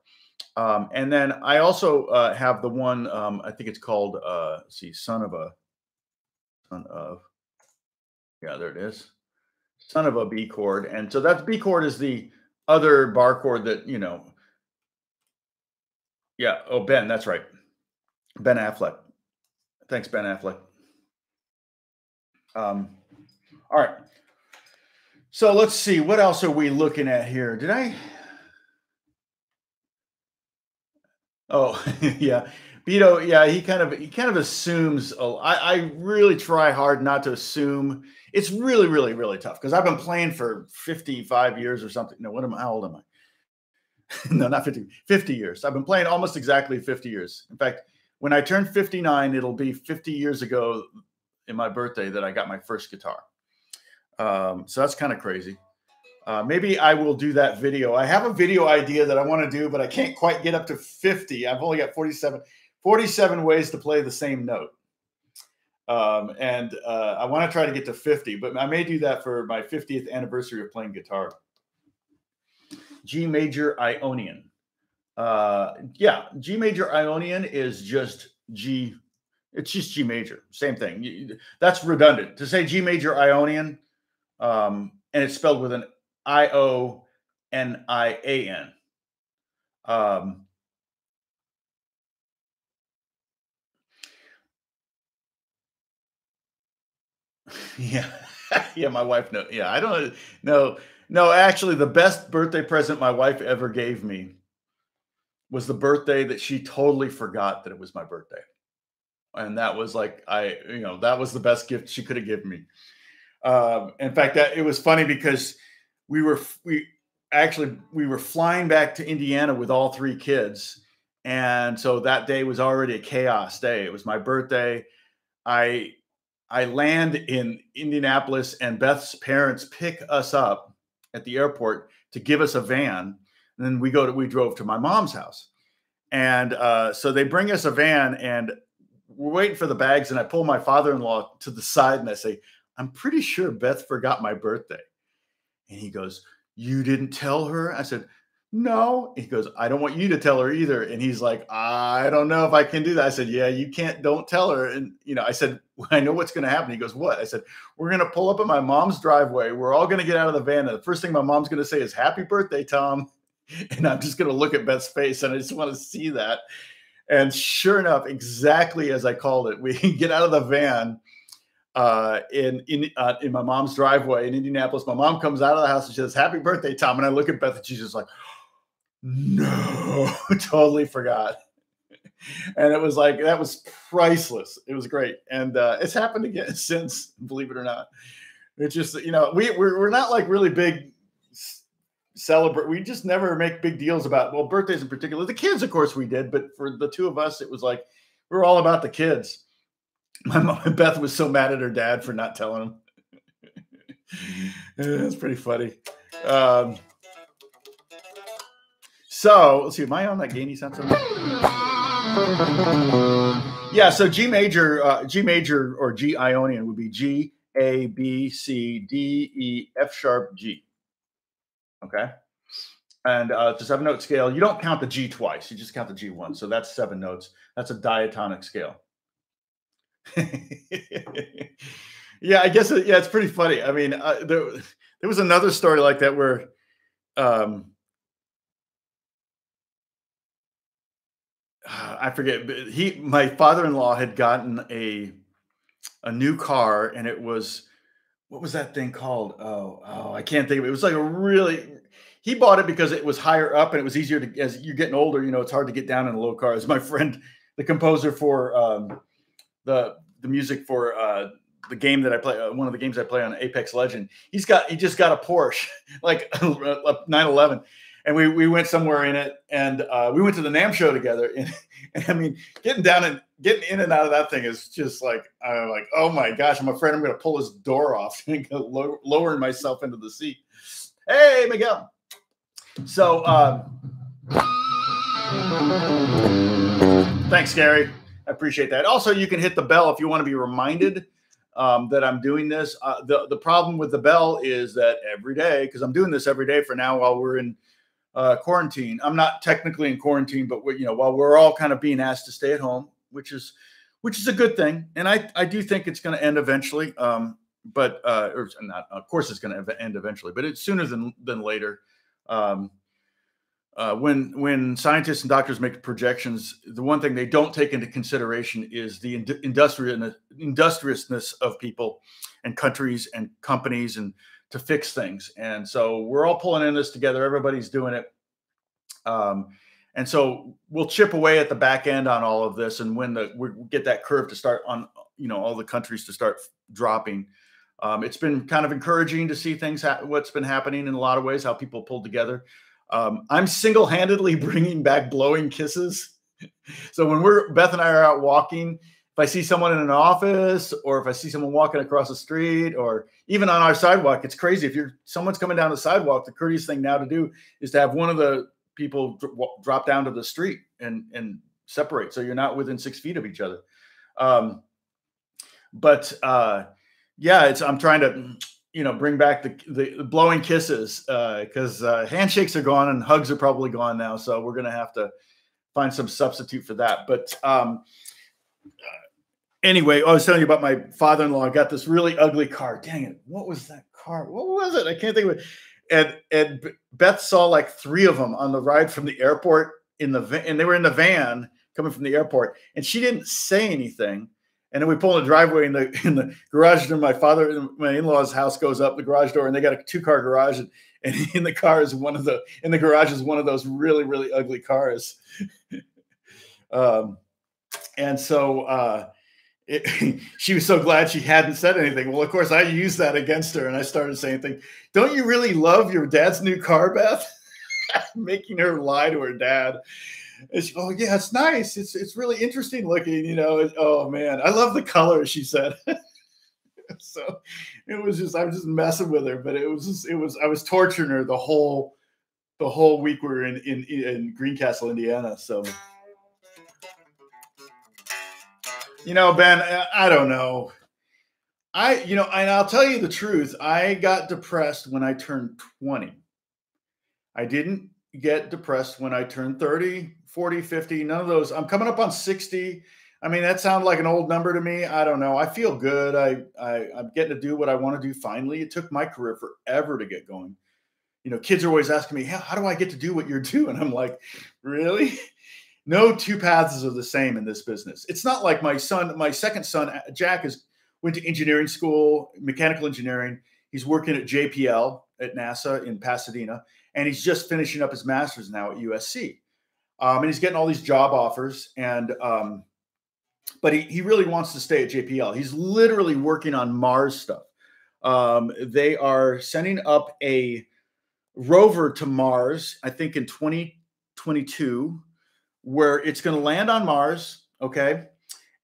Um, and then I also uh, have the one, um, I think it's called, uh, let's see, son of a, son of, yeah, there it is. Son of a B chord. And so that's B chord is the other bar chord that, you know, yeah. Oh, Ben, that's right. Ben Affleck. Thanks, Ben Affleck. Um, all right. So let's see. What else are we looking at here? Did I? Oh, yeah. Beato, yeah, he kind of he kind of assumes. Oh, I, I really try hard not to assume. It's really, really, really tough because I've been playing for fifty-five years or something. No, what am I? How old am I? No, not fifty. fifty years. I've been playing almost exactly fifty years. In fact, when I turn fifty-nine, it'll be fifty years ago in my birthday that I got my first guitar. Um, so that's kind of crazy. Uh, maybe I will do that video. I have a video idea that I want to do, but I can't quite get up to fifty. I've only got forty-seven. forty-seven ways to play the same note. Um, and uh, I want to try to get to fifty, but I may do that for my fiftieth anniversary of playing guitar. G major Ionian. Uh, yeah, G major Ionian is just G. It's just G major. Same thing. You, that's redundant. To say G major Ionian, um, and it's spelled with an I O N I A N. Um Yeah. Yeah. My wife. No. Yeah. I don't know. No, actually the best birthday present my wife ever gave me was the birthday that she totally forgot that it was my birthday. And that was like, I, you know, that was the best gift she could have given me. Um, in fact, that it was funny because we were, we actually, we were flying back to Indiana with all three kids. And so that day was already a chaos day. It was my birthday. I, I land in Indianapolis and Beth's parents pick us up at the airport to give us a van. And then we go to, we drove to my mom's house. And uh, so they bring us a van and we're waiting for the bags. And I pull my father-in-law to the side and I say, I'm pretty sure Beth forgot my birthday. And he goes, you didn't tell her? I said, no. He goes, I don't want you to tell her either. And he's like, I don't know if I can do that. I said, yeah, you can't, don't tell her. And, you know, I said, I know what's going to happen. He goes, what? I said, we're going to pull up at my mom's driveway. We're all going to get out of the van. And the first thing my mom's going to say is, happy birthday, Tom. And I'm just going to look at Beth's face. And I just want to see that. And sure enough, exactly as I called it, we get out of the van uh, in in, uh, in my mom's driveway in Indianapolis. My mom comes out of the house and she says, happy birthday, Tom. And I look at Beth and she's just like, no, totally forgot. And it was like, that was priceless. It was great. And uh, it's happened again since, believe it or not. It's just, you know, we, we're, we're not like really big celebrate. We just never make big deals about, well, birthdays in particular. The kids, of course, we did. But for the two of us, it was like, we were all about the kids. My mom, Beth was so mad at her dad for not telling him. It's pretty funny. Um, So let's see, am I on that gainy sound? Yeah, so G major, uh, G major or G Ionian would be G, A, B, C, D, E, F sharp, G. Okay. And uh, it's a seven note scale. You don't count the G twice, you just count the G once. So that's seven notes. That's a diatonic scale. Yeah, I guess, it, yeah, it's pretty funny. I mean, uh, there, there was another story like that where, um, I forget, but he, my father-in-law had gotten a, a new car and it was, what was that thing called? Oh, oh, I can't think of it. It was like a really, he bought it because it was higher up and it was easier to, as you're getting older, you know, it's hard to get down in a low car. As my friend, the composer for um, the, the music for uh, the game that I play, uh, one of the games I play on Apex Legend, he's got, he just got a Porsche, like a nine eleven. And we, we went somewhere in it, and uh, we went to the NAMM show together. And, and I mean, getting down and getting in and out of that thing is just like, I'm like, oh my gosh, I'm afraid I'm going to pull this door off and go low, lowering myself into the seat. Hey, Miguel. So, um, thanks, Gary. I appreciate that. Also, you can hit the bell if you want to be reminded um, that I'm doing this. Uh, the, the problem with the bell is that every day, because I'm doing this every day for now while we're in Uh, quarantine. I'm not technically in quarantine, but we, you know, while we're all kind of being asked to stay at home, which is, which is a good thing. And I, I do think it's going to end eventually. Um, but, uh, or not, of course it's going to end eventually, but it's sooner than, than later. Um, uh, when, when scientists and doctors make projections, the one thing they don't take into consideration is the ind industrial industriousness of people and countries and companies and to fix things. And so we're all pulling in this together. Everybody's doing it. Um, and so we'll chip away at the back end on all of this. And when the, we get that curve to start on, you know, all the countries to start dropping. Um, it's been kind of encouraging to see things, what's been happening in a lot of ways, how people pulled together. Um, I'm single-handedly bringing back blowing kisses. So when we're, Beth and I are out walking, if I see someone in an office or if I see someone walking across the street or even on our sidewalk, it's crazy. If you're someone's coming down the sidewalk, the courteous thing now to do is to have one of the people dr drop down to the street and, and separate. So you're not within six feet of each other. Um, but uh, yeah, it's, I'm trying to, you know, bring back the, the, the blowing kisses because uh, uh, handshakes are gone and hugs are probably gone now. So we're going to have to find some substitute for that. But um, anyway, I was telling you about my father-in-law got this really ugly car. Dang it. What was that car? What was it? I can't think of it. And, and Beth saw like three of them on the ride from the airport in the van, and they were in the van coming from the airport and she didn't say anything. And then we pull in the driveway and the, in the garage door, my father and my in-law's house goes up the garage door and they got a two car garage. And, and in the car is one of the, in the garage is one of those really, really ugly cars. um, and so, uh, It, she was so glad she hadn't said anything. Well, of course, I used that against her, and I started saying things. Don't you really love your dad's new car, Beth? Making her lie to her dad. And she, oh, yeah, it's nice. It's it's really interesting looking, you know. And, oh, man, I love the color, she said. So it was just, I was just messing with her, but it was just, it was, I was torturing her the whole the whole week we were in, in, in Greencastle, Indiana. So, you know, Ben, I don't know. I, you know, and I'll tell you the truth. I got depressed when I turned twenty. I didn't get depressed when I turned thirty, forty, fifty, none of those. I'm coming up on sixty. I mean, that sounds like an old number to me. I don't know. I feel good. I, I, I'm getting to do what I want to do finally. It took my career forever to get going. You know, kids are always asking me, how, how do I get to do what you're doing? I'm like, really? No two paths are the same in this business. It's not like my son, my second son, Jack, is went to engineering school, mechanical engineering. He's working at J P L at NASA in Pasadena, and he's just finishing up his master's now at U S C. Um, and he's getting all these job offers, and um, but he, he really wants to stay at J P L. He's literally working on Mars stuff. Um, they are sending up a rover to Mars, I think in twenty twenty-two, where it's going to land on Mars, okay?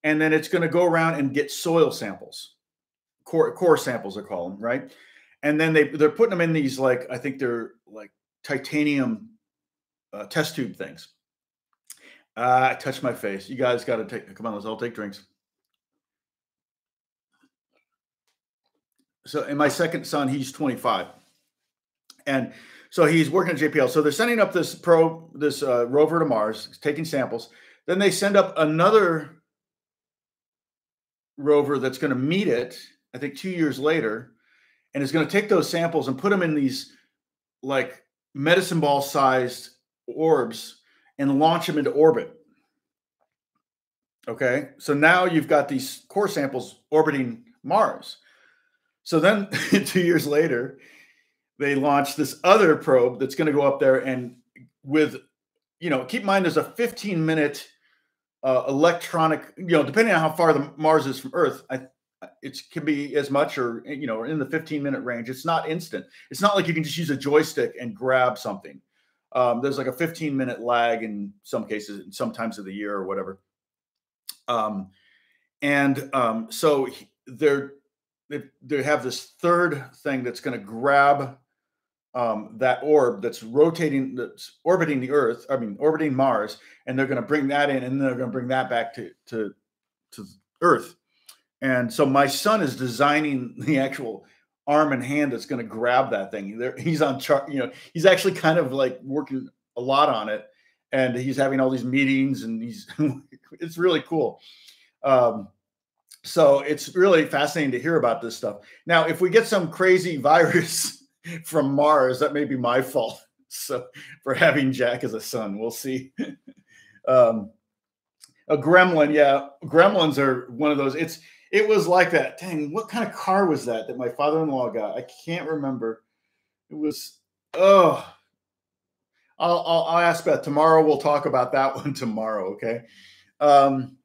And then it's going to go around and get soil samples, core, core samples, I call them, right? And then they, they're putting them in these, like, I think they're like titanium uh, test tube things. Uh, I touched my face. You guys got to take, come on, let's all take drinks. So, and my second son, he's twenty-five. And so he's working at J P L. So they're sending up this pro, this uh, rover to Mars, taking samples. Then they send up another rover that's going to meet it, I think two years later, and it's going to take those samples and put them in these like medicine ball sized orbs and launch them into orbit. Okay. So now you've got these core samples orbiting Mars. So then two years later, they launched this other probe that's going to go up there, and with, you know, keep in mind, there's a fifteen minute uh, electronic, you know, depending on how far the Mars is from Earth, I, it can be as much or, you know, in the fifteen minute range. It's not instant. It's not like you can just use a joystick and grab something. Um, there's like a fifteen minute lag in some cases, in some times of the year or whatever. Um, and um, so they're, they, they have this third thing that's going to grab Um, that orb that's rotating, that's orbiting the Earth, I mean, orbiting Mars, and they're going to bring that in, and they're going to bring that back to, to, to Earth. And so my son is designing the actual arm and hand that's going to grab that thing. They're, he's on chart, you know, he's actually kind of like working a lot on it, and he's having all these meetings, and he's, it's really cool. Um, so it's really fascinating to hear about this stuff. Now, if we get some crazy virus from Mars, that may be my fault. So for having Jack as a son, we'll see. um, a gremlin. Yeah. Gremlins are one of those. It's, it was like that. Dang, what kind of car was that that my father-in-law got? I can't remember. It was, oh, I'll, I'll, I'll ask Beth tomorrow. We'll talk about that one tomorrow. Okay. Um,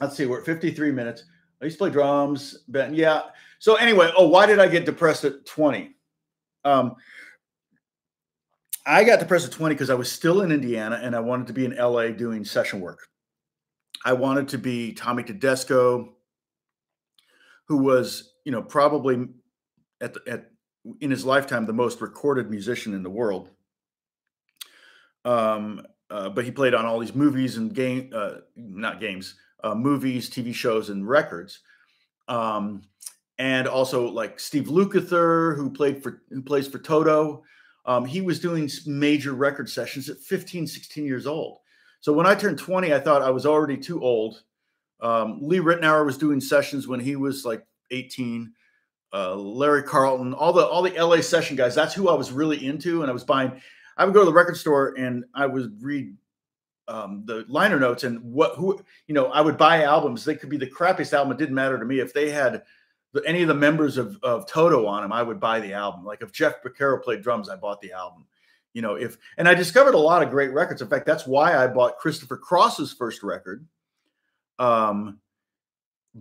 let's see. We're at fifty-three minutes. I used to play drums, Ben. Yeah. So anyway, oh, why did I get depressed at twenty? Um, I got depressed at twenty because I was still in Indiana and I wanted to be in L A doing session work. I wanted to be Tommy Tedesco, who was, you know, probably at, at in his lifetime, the most recorded musician in the world. Um, uh, but he played on all these movies and game, uh, not games, uh, movies, T V shows, and records. Um, And also like Steve Lukather, who played for who plays for Toto, um, he was doing major record sessions at fifteen, sixteen years old. So when I turned twenty, I thought I was already too old. Um, Lee Ritenour was doing sessions when he was like eighteen. Uh, Larry Carlton, all the all the L A session guys. That's who I was really into, and I was buying. I would go to the record store and I would read um, the liner notes and what who you know. I would buy albums. They could be the crappiest album. It didn't matter to me if they had any of the members of, of Toto on them, I would buy the album. Like if Jeff Beccaro played drums, I bought the album, you know, if, and I discovered a lot of great records. In fact, that's why I bought Christopher Cross's first record. Um,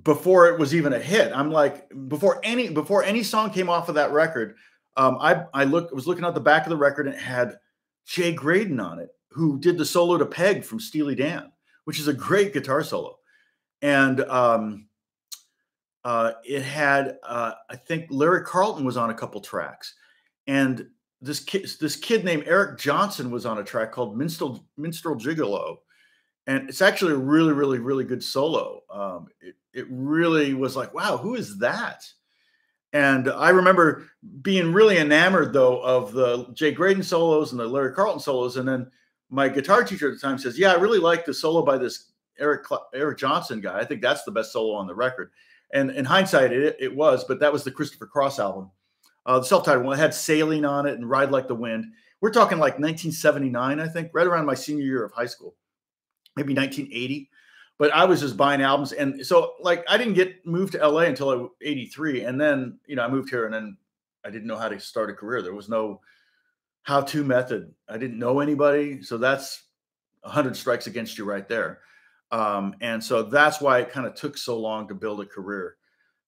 before it was even a hit. I'm like, before any, before any song came off of that record, um, I, I looked, was looking at the back of the record, and it had Jay Graydon on it, who did the solo to Peg from Steely Dan, which is a great guitar solo. And, um, Uh, it had, uh, I think Larry Carlton was on a couple tracks, and this kid, this kid named Eric Johnson was on a track called Minstrel, Minstrel Gigolo. And it's actually a really, really, really good solo. Um, it, it really was like, wow, who is that? And I remember being really enamored, though, of the Jay Graydon solos and the Larry Carlton solos. And then my guitar teacher at the time says, yeah, I really like the solo by this Eric, Eric Johnson guy. I think that's the best solo on the record. And in hindsight, it, it was, but that was the Christopher Cross album. Uh, the self-titled one. It had Sailing on it and Ride Like the Wind. We're talking like nineteen seventy-nine, I think, right around my senior year of high school, maybe nineteen eighty. But I was just buying albums. And so, like, I didn't get moved to L A until eighty-three. And then, you know, I moved here and then I didn't know how to start a career. There was no how-to method. I didn't know anybody. So that's a hundred strikes against you right there. Um, and so that's why it kind of took so long to build a career.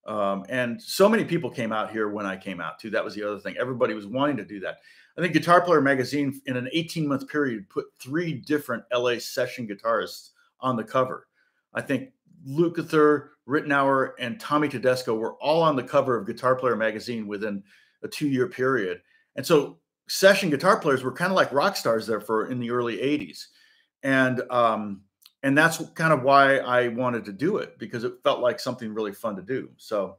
Um, and so many people came out here when I came out too. That was the other thing. Everybody was wanting to do that. I think Guitar Player Magazine in an eighteen month period put three different L A session guitarists on the cover. I think Luke Guthrie, Ritenour, and Tommy Tedesco were all on the cover of Guitar Player Magazine within a two year period. And so session guitar players were kind of like rock stars there for in the early eighties. And, um, And that's kind of why I wanted to do it, because it felt like something really fun to do. So,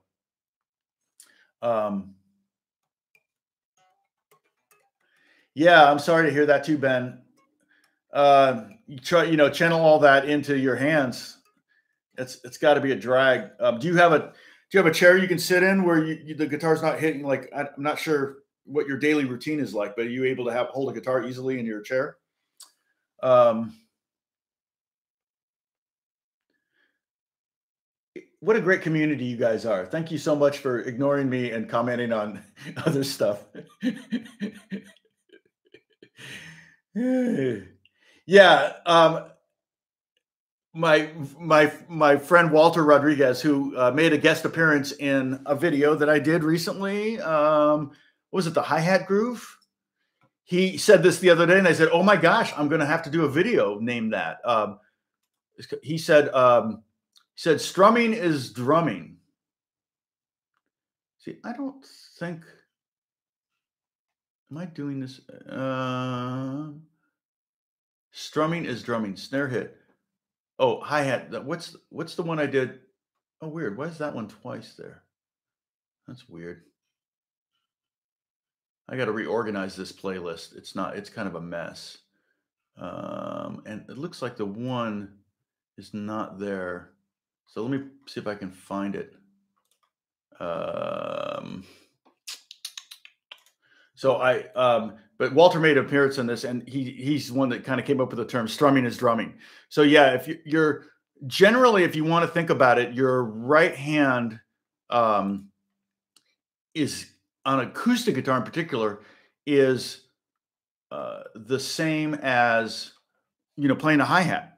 um, yeah, I'm sorry to hear that too, Ben. Uh, you try, you know, channel all that into your hands. It's it's got to be a drag. Um, do you have a do you have a chair you can sit in where you, you, the guitar's not hitting? Like, I'm not sure what your daily routine is like, but are you able to have hold a guitar easily in your chair? Um. What a great community you guys are. Thank you so much for ignoring me and commenting on other stuff. Yeah. Um, my, my, my friend, Walter Rodriguez, who uh, made a guest appearance in a video that I did recently. Um, was it the hi-hat groove? He said this the other day and I said, oh my gosh, I'm going to have to do a video named that. Um, he said, um, He said, strumming is drumming. See, I don't think, am I doing this? Uh, strumming is drumming, snare hit. Oh, hi-hat, what's, what's the one I did? Oh, weird, why is that one twice there? That's weird. I got to reorganize this playlist. It's not, it's kind of a mess. Um, and it looks like the one is not there. So let me see if I can find it. Um, so I, um, but Walter made an appearance on this, and he he's one that kind of came up with the term strumming is drumming. So yeah, if you, you're generally, if you want to think about it, your right hand um, is on acoustic guitar in particular is uh, the same as, you know, playing a hi-hat.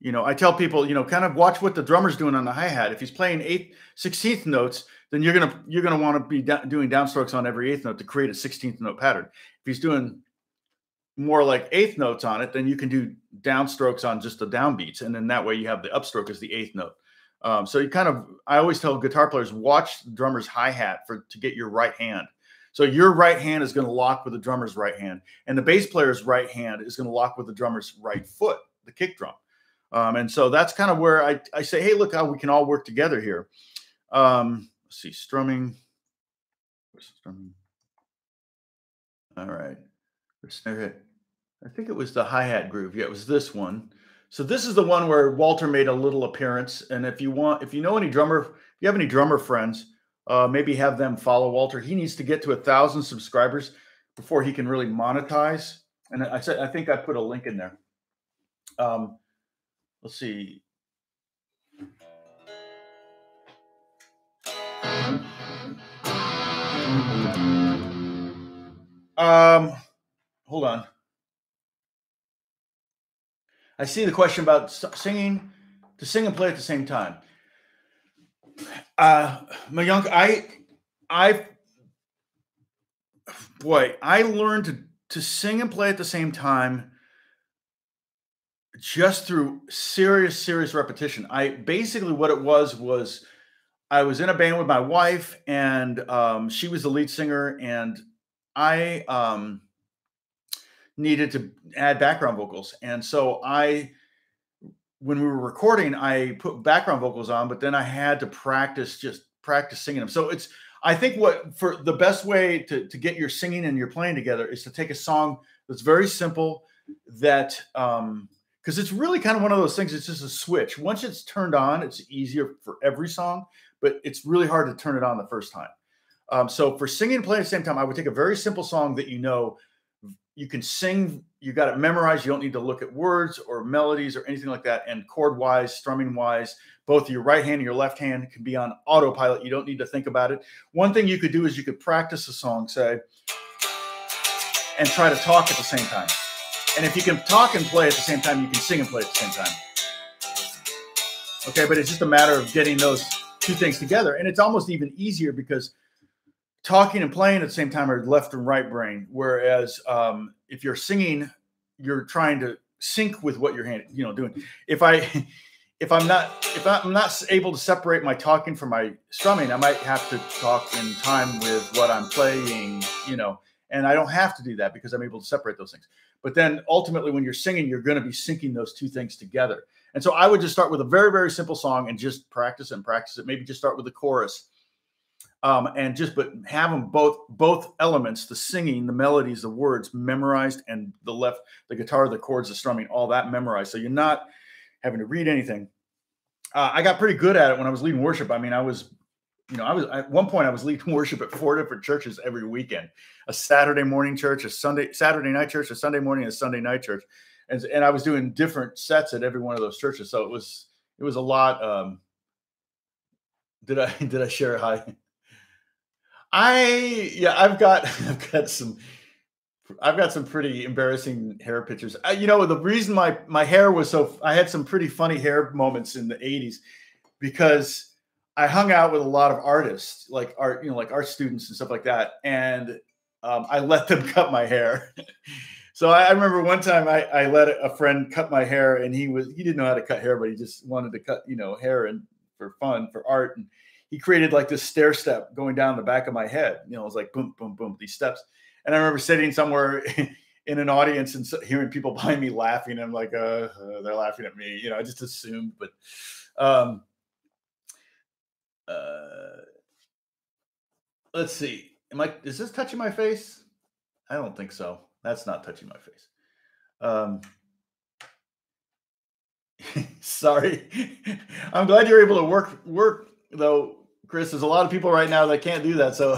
You know, I tell people, you know, kind of watch what the drummer's doing on the hi-hat. If he's playing eighth, sixteenth notes, then you're going to you're going to want to be doing downstrokes on every eighth note to create a sixteenth note pattern. If he's doing more like eighth notes on it, then you can do downstrokes on just the downbeats. And then that way you have the upstroke as the eighth note. Um, so you kind of, I always tell guitar players, watch the drummer's hi-hat for to get your right hand. So your right hand is going to lock with the drummer's right hand. And the bass player's right hand is going to lock with the drummer's right foot, the kick drum. Um, and so that's kind of where I, I say, hey, look how we can all work together here. Um, let's see, strumming. Where's strumming? All right. There's snare hit. I think it was the hi-hat groove. Yeah, it was this one. So this is the one where Walter made a little appearance. And if you want, if you know any drummer, if you have any drummer friends, uh, maybe have them follow Walter. He needs to get to a thousand subscribers before he can really monetize. And I said, I think I put a link in there. Um, Let's see. Um, hold on. I see the question about singing, to sing and play at the same time. Uh, Mayank, I, I, boy, I learned to, to sing and play at the same time just through serious, serious repetition. I basically what it was, was I was in a band with my wife, and um, she was the lead singer, and I um, needed to add background vocals. And so I, when we were recording, I put background vocals on, but then I had to practice, just practice singing them. So it's, I think what for the best way to, to get your singing and your playing together is to take a song that's very simple, that, um, because it's really kind of one of those things. It's just a switch. Once it's turned on, it's easier for every song, but it's really hard to turn it on the first time. Um, so for singing and playing at the same time, I would take a very simple song that, you know, you can sing, you got it memorized. You don't need to look at words or melodies or anything like that. And chord wise, strumming wise, both your right hand and your left hand can be on autopilot. You don't need to think about it. One thing you could do is you could practice a song, say, and try to talk at the same time. And if you can talk and play at the same time, you can sing and play at the same time. Okay, but it's just a matter of getting those two things together. And it's almost even easier because talking and playing at the same time are left and right brain. Whereas um, if you're singing, you're trying to sync with what your hand, you know, doing. If I, if I'm not, if I'm not able to separate my talking from my strumming, I might have to talk in time with what I'm playing, you know. And I don't have to do that because I'm able to separate those things. But then ultimately when you're singing, you're going to be syncing those two things together. And so I would just start with a very, very simple song and just practice and practice it. Maybe just start with the chorus um, and just, but have them both, both elements, the singing, the melodies, the words memorized, and the left, the guitar, the chords, the strumming, all that memorized. So you're not having to read anything. Uh, I got pretty good at it when I was leading worship. I mean, I was, You know, I was at one point I was leading worship at four different churches every weekend, a Saturday morning church, a Sunday, Saturday night church, a Sunday morning, and a Sunday night church. And, and I was doing different sets at every one of those churches. So it was, it was a lot. Um, did I, did I share hi? I, yeah, I've got, I've got some, I've got some pretty embarrassing hair pictures. I, you know, the reason my, my hair was so, I had some pretty funny hair moments in the eighties because I hung out with a lot of artists, like art, you know, like art students and stuff like that. And um, I let them cut my hair. So I, I remember one time I, I let a friend cut my hair, and he was, he didn't know how to cut hair, but he just wanted to cut, you know, hair and for fun, for art. And he created like this stair step going down the back of my head. You know, it was like boom, boom, boom, these steps. And I remember sitting somewhere in an audience and hearing people behind me laughing. And I'm like, uh, uh, they're laughing at me. You know, I just assumed, but, um, Uh, let's see. Am I, is this touching my face? I don't think so. That's not touching my face. Um, sorry. I'm glad you're able to work, work though, Chris. There's a lot of people right now that can't do that. So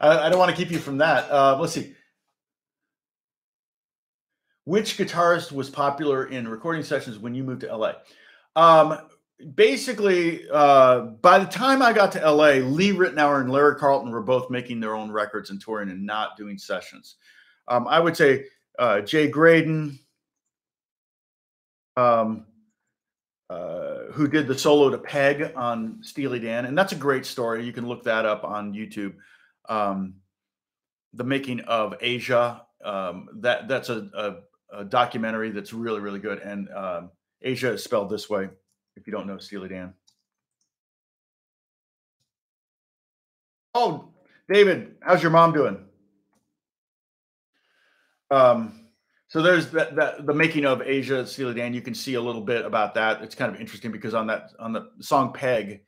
I, I don't want to keep you from that. Uh, let's see. Which guitarist was popular in recording sessions when you moved to L A? Um, Basically, uh, by the time I got to L A, Lee Ritenour and Larry Carlton were both making their own records and touring and not doing sessions. Um, I would say uh, Jay Graydon, um, uh, who did the solo to Peg on Steely Dan. And that's a great story. You can look that up on YouTube. Um, the Making of Asia. Um, that, that's a, a, a documentary that's really, really good. And uh, Asia is spelled this way, if you don't know Steely Dan. Oh, David, how's your mom doing? Um, so there's that, that, the Making of Asia, Steely Dan. You can see a little bit about that. It's kind of interesting because on that, on the song Peg,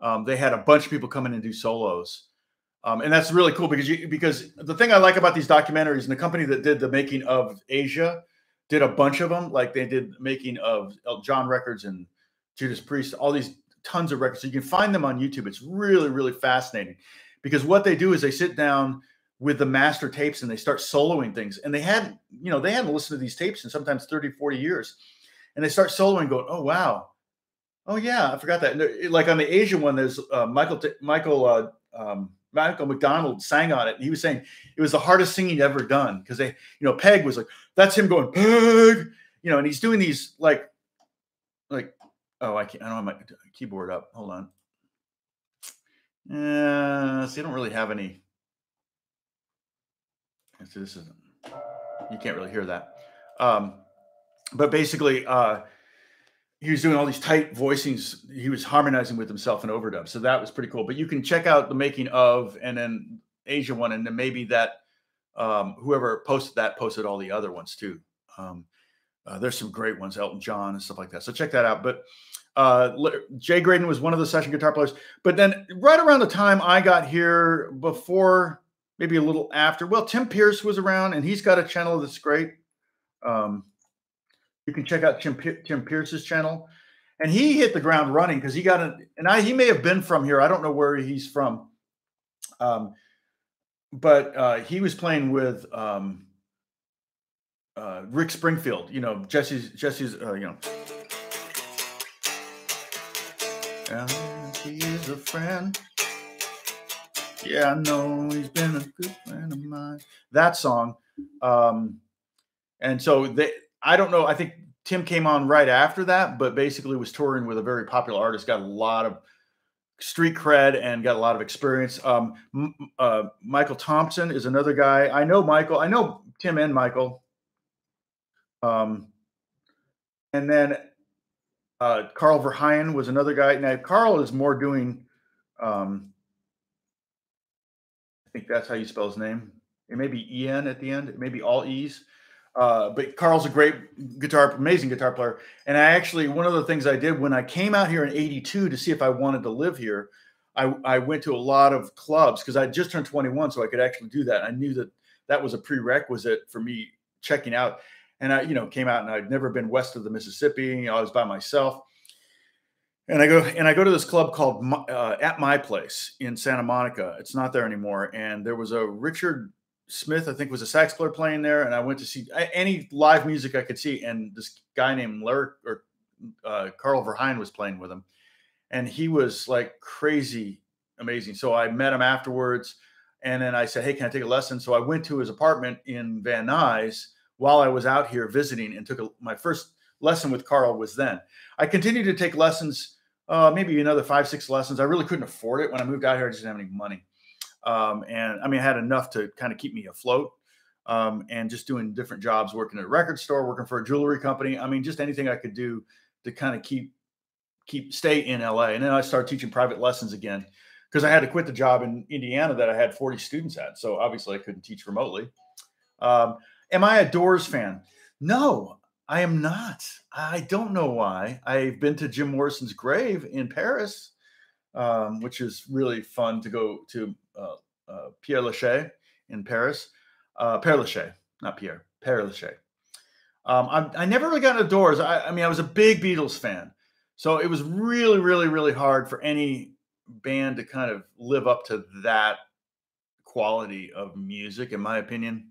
um, they had a bunch of people come in and do solos. Um, and that's really cool because you, because the thing I like about these documentaries, and the company that did the Making of Asia did a bunch of them. Like they did Making of Elton John records and Judas Priest, all these tons of records. So you can find them on YouTube. It's really, really fascinating because what they do is they sit down with the master tapes and they start soloing things. And they had, you know, they hadn't listened to these tapes in sometimes thirty, forty years. And they start soloing going, oh, wow. Oh, yeah, I forgot that. And like on the Asian one, there's uh, Michael, Michael, uh, um, Michael McDonald sang on it. And he was saying it was the hardest singing ever done because they, you know, Peg was like, that's him going, Peg, you know, and he's doing these like, like, oh, I can't. I don't have my keyboard up. Hold on. Uh, see, I don't really have any. So this isn't. You can't really hear that. Um, but basically, uh, he was doing all these tight voicings. He was harmonizing with himself in overdub. So that was pretty cool. But you can check out the Making of and then Asia one, and then maybe that um, whoever posted that posted all the other ones too. Um, uh, there's some great ones, Elton John and stuff like that. So check that out. But uh, Jay Graydon was one of the session guitar players. But then right around the time I got here, before, maybe a little after, well, Tim Pierce was around, and he's got a channel that's great. Um, you can check out Tim, Tim Pierce's channel. And he hit the ground running because he got a, and I, he may have been from here. I don't know where he's from. Um, but uh, he was playing with um, uh, Rick Springfield, you know, Jesse's, Jesse's, uh, you know. And he is a friend. Yeah, I know he's been a good friend of mine. That song. Um, and so they, I don't know. I think Tim came on right after that, but basically was touring with a very popular artist, got a lot of street cred and got a lot of experience. Um, uh, Michael Thompson is another guy. I know Michael. I know Tim and Michael. Um, and then uh, Carl Verheyen was another guy. Now, Carl is more doing, um, I think that's how you spell his name. It may be E N at the end. It may be all E's. Uh, but Carl's a great guitar, amazing guitar player. And I actually, one of the things I did when I came out here in eighty-two to see if I wanted to live here, I, I went to a lot of clubs because I just turned twenty-one, so I could actually do that. I knew that that was a prerequisite for me checking out. And I, you know, came out and I'd never been west of the Mississippi. You know, I was by myself. And I go and I go to this club called uh, At My Place in Santa Monica. It's not there anymore. And there was a Richard Smith, I think, was a sax player playing there, and I went to see any live music I could see. And this guy named Larry or uh, Carl Verheyen was playing with him, and he was like crazy amazing. So I met him afterwards, and then I said, "Hey, can I take a lesson?" So I went to his apartment in Van Nuys while I was out here visiting, and took a, my first lesson with Carl was then. I continued to take lessons, uh, maybe another five, six lessons. I really couldn't afford it when I moved out here. I just didn't have any money. Um, and I mean, I had enough to kind of keep me afloat, um, and just doing different jobs, working at a record store, working for a jewelry company. I mean, just anything I could do to kind of keep, keep, stay in L A. And then I started teaching private lessons again, because I had to quit the job in Indiana that I had forty students at. So obviously I couldn't teach remotely. Um, am I a Doors fan? No, I am not. I don't know why. I've been to Jim Morrison's grave in Paris, um, which is really fun to go to. Uh, uh, Père Lachaise in Paris, uh, Père Lachaise, not Pierre, Père Lachaise. Um, I, I never really got into Doors. I, I mean, I was a big Beatles fan. So it was really, really, really hard for any band to kind of live up to that quality of music, in my opinion.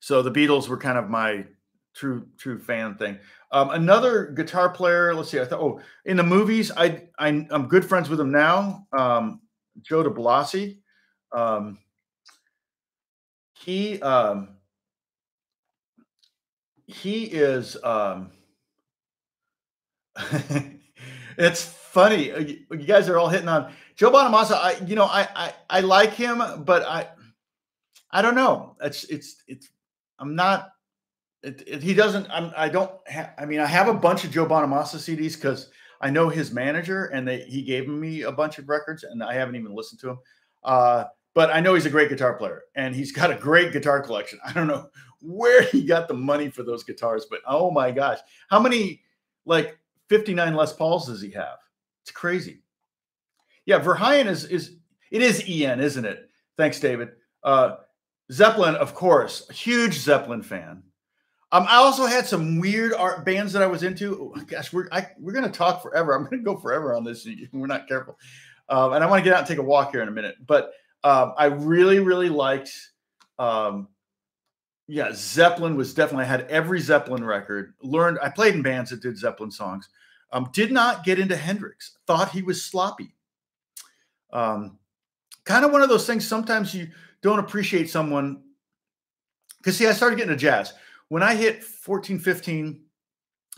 So the Beatles were kind of my true, true fan thing. Um, another guitar player, let's see, I thought, oh, in the movies, I, I, I'm good friends with him now. Um, Joe DiBlasi, um, he um, he is. Um, it's funny. You, you guys are all hitting on Joe Bonamassa. I, you know, I, I I like him, but I I don't know. It's it's it's. I'm not. It, it, he doesn't. I'm. I don't. Ha I mean, I have a bunch of Joe Bonamassa C Ds because I know his manager, and they, he gave me a bunch of records, and I haven't even listened to him. Uh, but I know he's a great guitar player, and he's got a great guitar collection. I don't know where he got the money for those guitars, but oh my gosh, how many like fifty-nine Les Pauls does he have? It's crazy. Yeah, Verheyen is is it is E N, isn't it? Thanks, David. Uh, Zeppelin, of course, a huge Zeppelin fan. Um, I also had some weird art bands that I was into. Oh, gosh, we're I, we're going to talk forever. I'm going to go forever on this. We're not careful. Um, and I want to get out and take a walk here in a minute. But um, I really, really liked, um, yeah, Zeppelin was definitely, I had every Zeppelin record. Learned, I played in bands that did Zeppelin songs. Um, did not get into Hendrix. Thought he was sloppy. Um, kind of one of those things, sometimes you don't appreciate someone. Because, see, I started getting into jazz. When I hit fourteen, fifteen,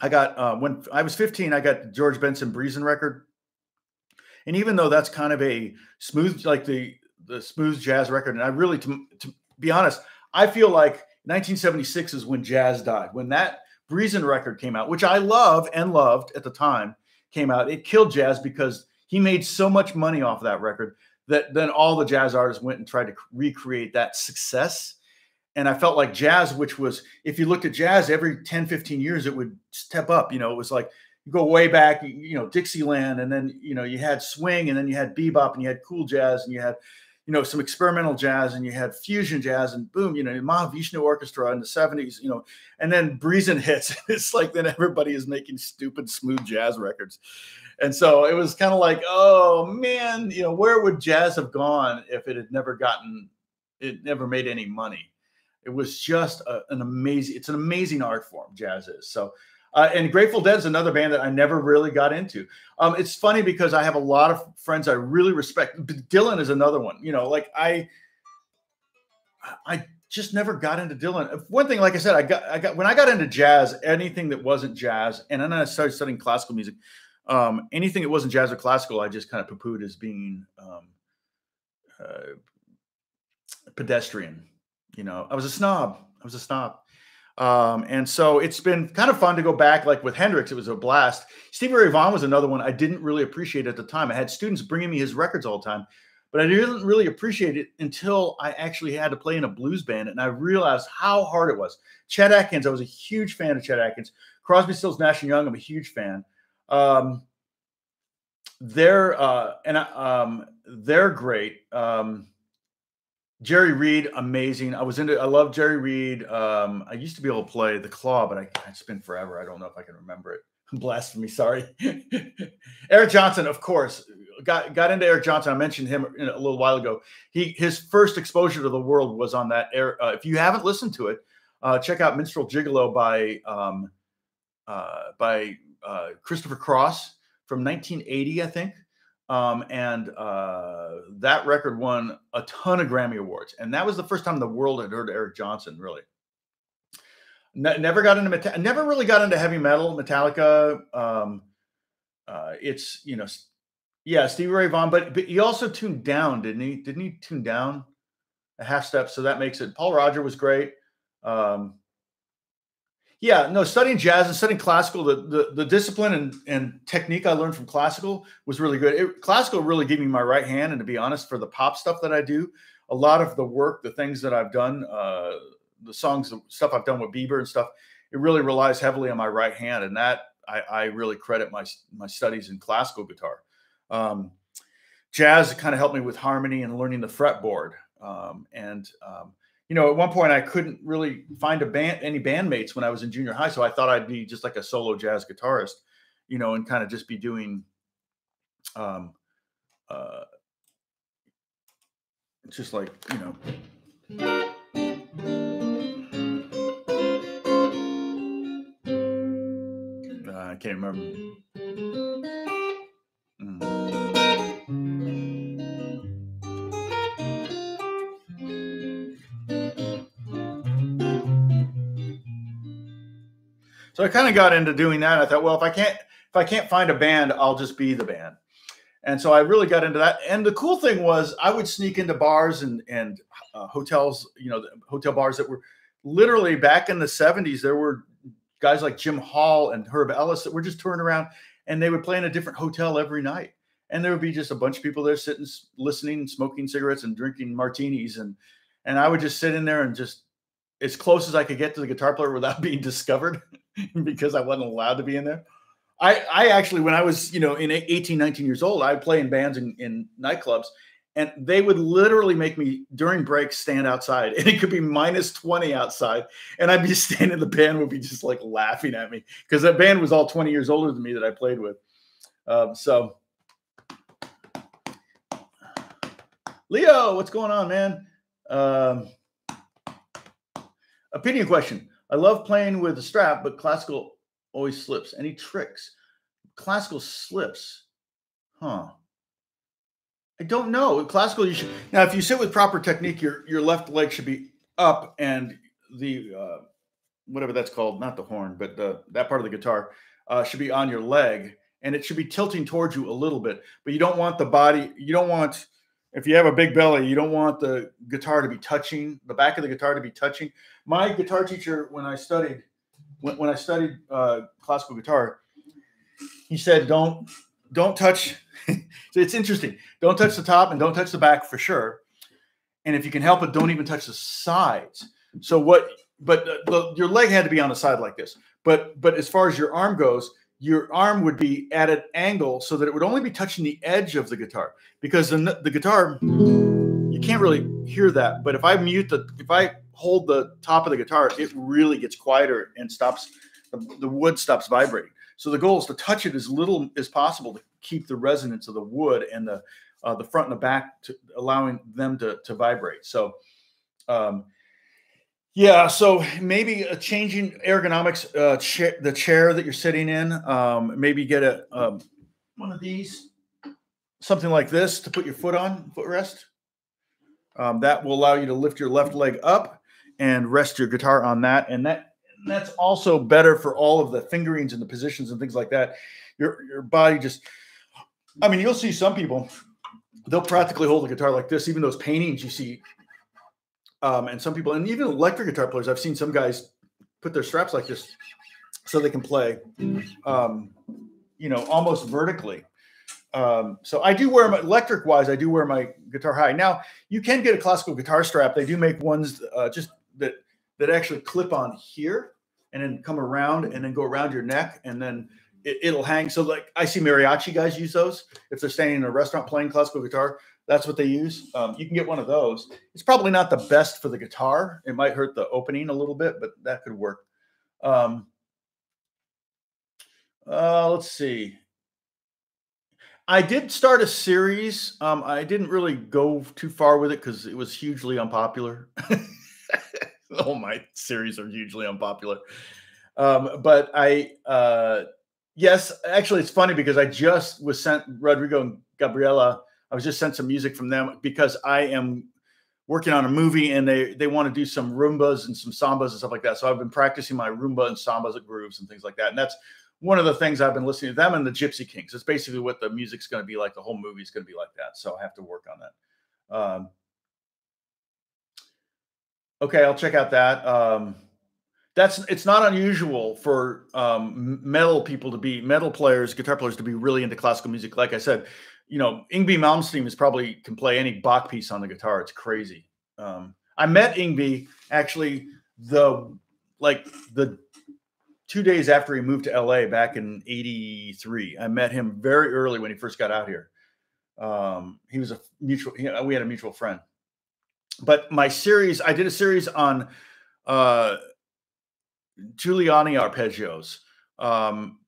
I got, uh, when I was fifteen, I got the George Benson Breezin' record. And even though that's kind of a smooth, like the, the smooth jazz record. And I really, to, to be honest, I feel like nineteen seventy-six is when jazz died. When that Breezin' record came out, which I love and loved at the time, came out, it killed jazz because he made so much money off that record that then all the jazz artists went and tried to recreate that success. And I felt like jazz, which was, if you looked at jazz every ten, fifteen years, it would step up. You know, it was like you go way back, you know, Dixieland, and then, you know, you had swing, and then you had bebop, and you had cool jazz, and you had, you know, some experimental jazz, and you had fusion jazz, and boom, you know, Mahavishnu Orchestra in the seventies, you know, and then Breezin' hits. It's like then everybody is making stupid, smooth jazz records. And so it was kind of like, oh man, you know, where would jazz have gone if it had never gotten, it never made any money? It was just a, an amazing, it's an amazing art form, jazz is. So, uh, and Grateful Dead is another band that I never really got into. Um, it's funny because I have a lot of friends I really respect. Dylan is another one, you know, like I, I just never got into Dylan. One thing, like I said, I got, I got, when I got into jazz, anything that wasn't jazz, and then I started studying classical music, um, anything that wasn't jazz or classical, I just kind of poo-pooed as being, um, uh, pedestrian. You know, I was a snob. I was a snob. Um, and so it's been kind of fun to go back. Like with Hendrix, it was a blast. Stevie Ray Vaughan was another one I didn't really appreciate at the time. I had students bringing me his records all the time, but I didn't really appreciate it until I actually had to play in a blues band, and I realized how hard it was. Chet Atkins, I was a huge fan of Chet Atkins. Crosby, Stills, Nash and Young, I'm a huge fan. Um, they're, uh, and, um, they're great. Um, Jerry Reed, amazing. I was into, I love Jerry Reed. Um, I used to be able to play the Claw, but I, it's been forever. I don't know if I can remember it. Blasphemy, sorry. Eric Johnson, of course, got, got into Eric Johnson. I mentioned him a little while ago. He, his first exposure to the world was on that air. Uh, if you haven't listened to it, uh, check out Minstrel Gigolo by, um, uh, by uh, Christopher Cross from nineteen eighty, I think. Um, and, uh, that record won a ton of Grammy awards. And that was the first time the world had heard Eric Johnson, really. Ne never got into, meta never really got into heavy metal, Metallica. Um, uh, it's, you know, yeah, Stevie Ray Vaughan, but, but he also tuned down, didn't he? Didn't he tune down a half step? So that makes it, Paul Rodger was great. Um, Yeah, no, studying jazz and studying classical, the, the, the discipline and, and technique I learned from classical was really good. It, classical really gave me my right hand. And to be honest, for the pop stuff that I do, a lot of the work, the things that I've done, uh, the songs, the stuff I've done with Bieber and stuff, it really relies heavily on my right hand. And that I, I really credit my, my studies in classical guitar. Um, jazz kind of helped me with harmony and learning the fretboard. Um, and um, you know, at one point I couldn't really find a band, any bandmates when I was in junior high. So I thought I'd be just like a solo jazz guitarist, you know, and kind of just be doing, um, uh, it's just like, you know, uh, I can't remember. Mm. So I kind of got into doing that. I thought, well, if I can't, if I can't find a band, I'll just be the band. And so I really got into that. And the cool thing was I would sneak into bars and, and uh, hotels, you know, the hotel bars that were literally back in the seventies. There were guys like Jim Hall and Herb Ellis that were just touring around, and they would play in a different hotel every night. And there would be just a bunch of people there sitting, listening, smoking cigarettes and drinking martinis. And, and I would just sit in there and just, as close as I could get to the guitar player without being discovered because I wasn't allowed to be in there. I, I actually, when I was, you know, in eighteen, nineteen years old, I would play in bands in, in nightclubs, and they would literally make me during breaks stand outside, and it could be minus twenty outside. And I'd be standing, the band would be just like laughing at me because that band was all twenty years older than me that I played with. Um, so Leo, what's going on, man? Um, Opinion question. I love playing with a strap, but classical always slips. Any tricks? Classical slips. Huh. I don't know. Classical, you should. Now, if you sit with proper technique, your, your left leg should be up, and the, uh, whatever that's called, not the horn, but the, that part of the guitar uh, should be on your leg, and it should be tilting towards you a little bit, but you don't want the body, you don't want, if you have a big belly, you don't want the guitar to be touching, the back of the guitar to be touching. My guitar teacher, when I studied, when, when I studied uh, classical guitar, he said, don't don't touch. It's interesting. Don't touch the top and don't touch the back for sure. And if you can help it, don't even touch the sides. So what, but the, the, your leg had to be on the side like this. But, but as far as your arm goes, your arm would be at an angle so that it would only be touching the edge of the guitar, because the, the guitar, you can't really hear that. But if I mute the, if I hold the top of the guitar, it really gets quieter and stops, the, the wood stops vibrating. So the goal is to touch it as little as possible to keep the resonance of the wood and the, uh, the front and the back, to, allowing them to, to vibrate. So, um, yeah, so maybe a changing ergonomics, uh, cha the chair that you're sitting in, um, maybe get a um, one of these, something like this to put your foot on, footrest. Um, that will allow you to lift your left leg up and rest your guitar on that. And that and that's also better for all of the fingerings and the positions and things like that. Your, your body just, I mean, you'll see some people, they'll practically hold the guitar like this, even those paintings you see. Um, and some people, and even electric guitar players, I've seen some guys put their straps like this so they can play, um, you know, almost vertically. Um, so I do wear my, electric wise, I do wear my guitar high. Now you can get a classical guitar strap. They do make ones uh, just that, that actually clip on here and then come around and then go around your neck, and then it, it'll hang. So like I see mariachi guys use those. If they're standing in a restaurant playing classical guitar, that's what they use. Um, you can get one of those. It's probably not the best for the guitar. It might hurt the opening a little bit, but that could work. Um, uh, let's see. I did start a series. Um, I didn't really go too far with it because it was hugely unpopular. All my series are hugely unpopular. Um, but I, uh, yes, actually, it's funny because I just was sent Rodrigo and Gabriela. I was just sent some music from them because I am working on a movie, and they, they want to do some roombas and some sambas and stuff like that. So I've been practicing my roomba and sambas at grooves and things like that. And that's one of the things I've been listening to them and the Gypsy Kings. It's basically what the music's going to be like. The whole movie's going to be like that. So I have to work on that. Um, okay. I'll check out that. Um, that's, it's not unusual for um, metal people to be metal players, guitar players to be really into classical music. Like I said, you know, Yngwie Malmsteen is probably can play any Bach piece on the guitar. It's crazy. Um, I met Yngwie actually the like the two days after he moved to L A back in eighty-three. I met him very early when he first got out here. Um, he was a mutual. He, we had a mutual friend. But my series, I did a series on uh, Giuliani arpeggios. Um,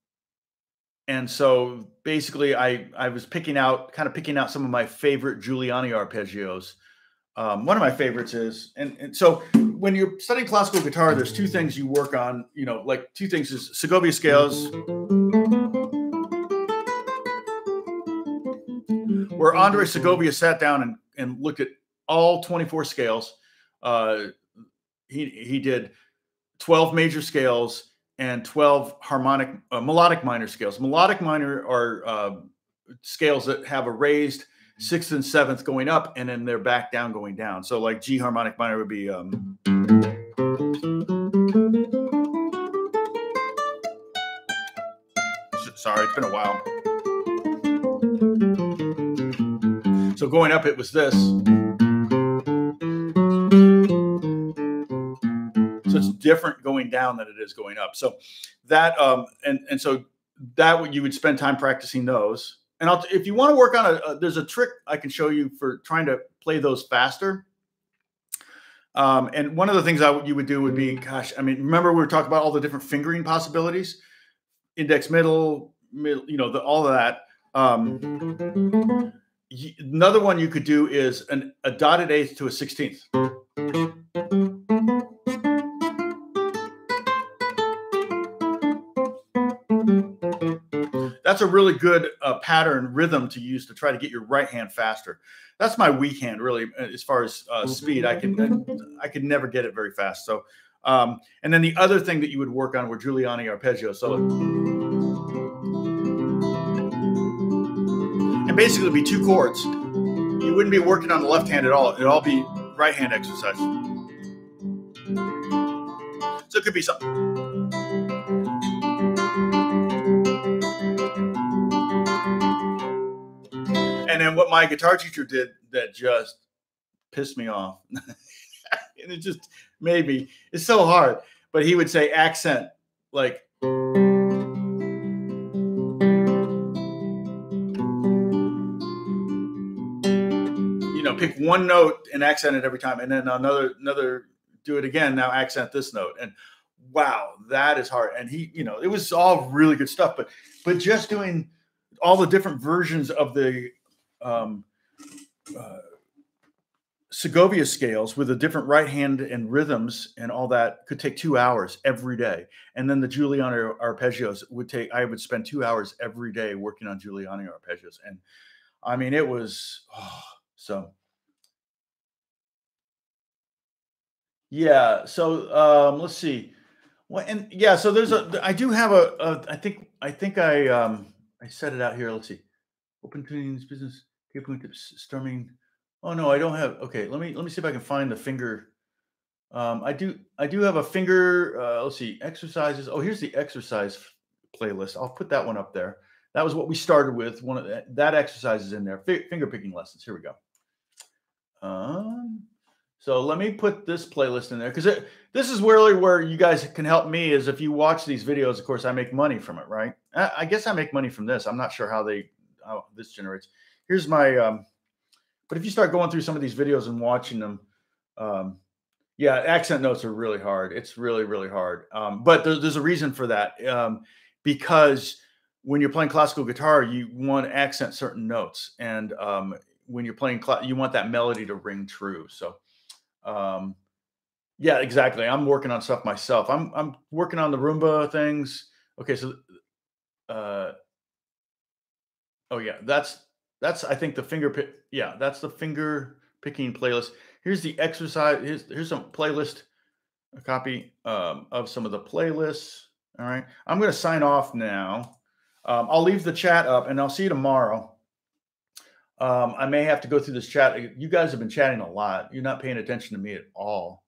And so basically I, I was picking out, kind of picking out some of my favorite Giuliani arpeggios. Um, one of my favorites is, and, and so when you're studying classical guitar, there's two things you work on, you know, like two things is Segovia scales, where Andre Segovia sat down and, and looked at all twenty-four scales. Uh, he, he did twelve major scales and twelve harmonic, uh, melodic minor scales. Melodic minor are uh, scales that have a raised sixth and seventh going up, and then they're back down going down. So like G harmonic minor would be, um, sorry, it's been a while. So going up, it was this. It's different going down than it is going up. So that, um, and, and so that you would spend time practicing those. And I'll, if you want to work on a, a, there's a trick I can show you for trying to play those faster. Um, and one of the things I, you would do would be, gosh, I mean, remember we were talking about all the different fingering possibilities, index, middle, middle, you know, the, all of that. Um, another one you could do is an, a dotted eighth to a sixteenth. That's a really good uh, pattern rhythm to use to try to get your right hand faster. That's my weak hand, really, as far as uh, speed. I can I could never get it very fast. So, um, and then the other thing that you would work on were Giuliani arpeggios. So, and basically, it'd be two chords. You wouldn't be working on the left hand at all. It'd all be right hand exercise. So it could be something. and then what my guitar teacher did that just pissed me off, and it just made me, it's so hard, but he would say accent, like, you know, pick one note and accent it every time, and then another, another, do it again, now accent this note, and wow, that is hard. And he, you know, it was all really good stuff, but but just doing all the different versions of the um, uh, Segovia scales with the different right hand and rhythms and all that could take two hours every day. And then the Giuliani arpeggios would take, I would spend two hours every day working on Giuliani arpeggios. And I mean, it was, oh, so. Yeah. So um, let's see. Well, and yeah, so there's a, I do have a, a I think, I think I, um, I set it out here. Let's see. Open tunings, business, strumming. Oh no, I don't have, okay. Let me, let me see if I can find the finger. Um, I do, I do have a finger. Uh, let's see, exercises. Oh, here's the exercise playlist. I'll put that one up there. That was what we started with. One of the, that exercise is in there. F finger picking lessons. Here we go. Um, So let me put this playlist in there, because this is really where you guys can help me, is if you watch these videos, of course, I make money from it, right? I, I guess I make money from this. I'm not sure how they, how this generates. Here's my, um, but if you start going through some of these videos and watching them, um, yeah, accent notes are really hard. It's really, really hard. Um, but there, there's a reason for that, um, because when you're playing classical guitar, you want to accent certain notes. And um, when you're playing, you want that melody to ring true. So. Um, yeah, exactly. I'm working on stuff myself. I'm, I'm working on the Roomba things. Okay. So, uh, oh yeah, that's, that's, I think the finger pick. Yeah. That's the finger picking playlist. Here's the exercise. Here's, here's some playlist, a copy, um, of some of the playlists. All right. I'm going to sign off now. Um, I'll leave the chat up and I'll see you tomorrow. Um, I may have to go through this chat. You guys have been chatting a lot. You're not paying attention to me at all.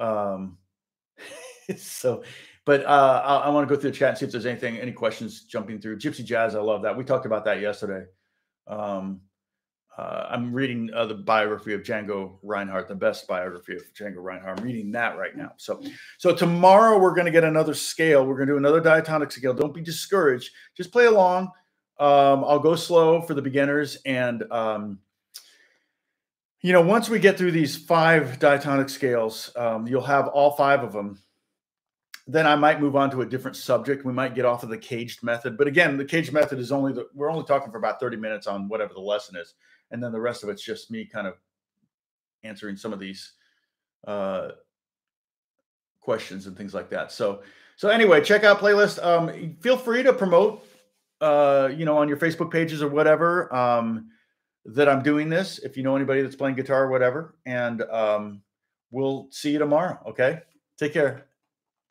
Um, so, but uh, I, I want to go through the chat and see if there's anything, any questions jumping through. Gypsy Jazz, I love that. We talked about that yesterday. Um, uh, I'm reading uh, the biography of Django Reinhardt, the best biography of Django Reinhardt. I'm reading that right now. So, so tomorrow we're going to get another scale. We're going to do another diatonic scale. Don't be discouraged. Just play along. Um, I'll go slow for the beginners. And, um, you know, once we get through these five diatonic scales, um, you'll have all five of them. Then I might move on to a different subject. We might get off of the caged method. But again, the caged method is only the, we're only talking for about thirty minutes on whatever the lesson is. And then the rest of it's just me kind of answering some of these, uh, questions and things like that. So, so anyway, check out playlist. Um, feel free to promote, Uh, you know, on your Facebook pages or whatever, um, that I'm doing this. If you know anybody that's playing guitar or whatever, and um, we'll see you tomorrow. Okay. Take care.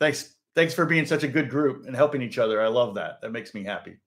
Thanks. Thanks for being such a good group and helping each other. I love that. That makes me happy.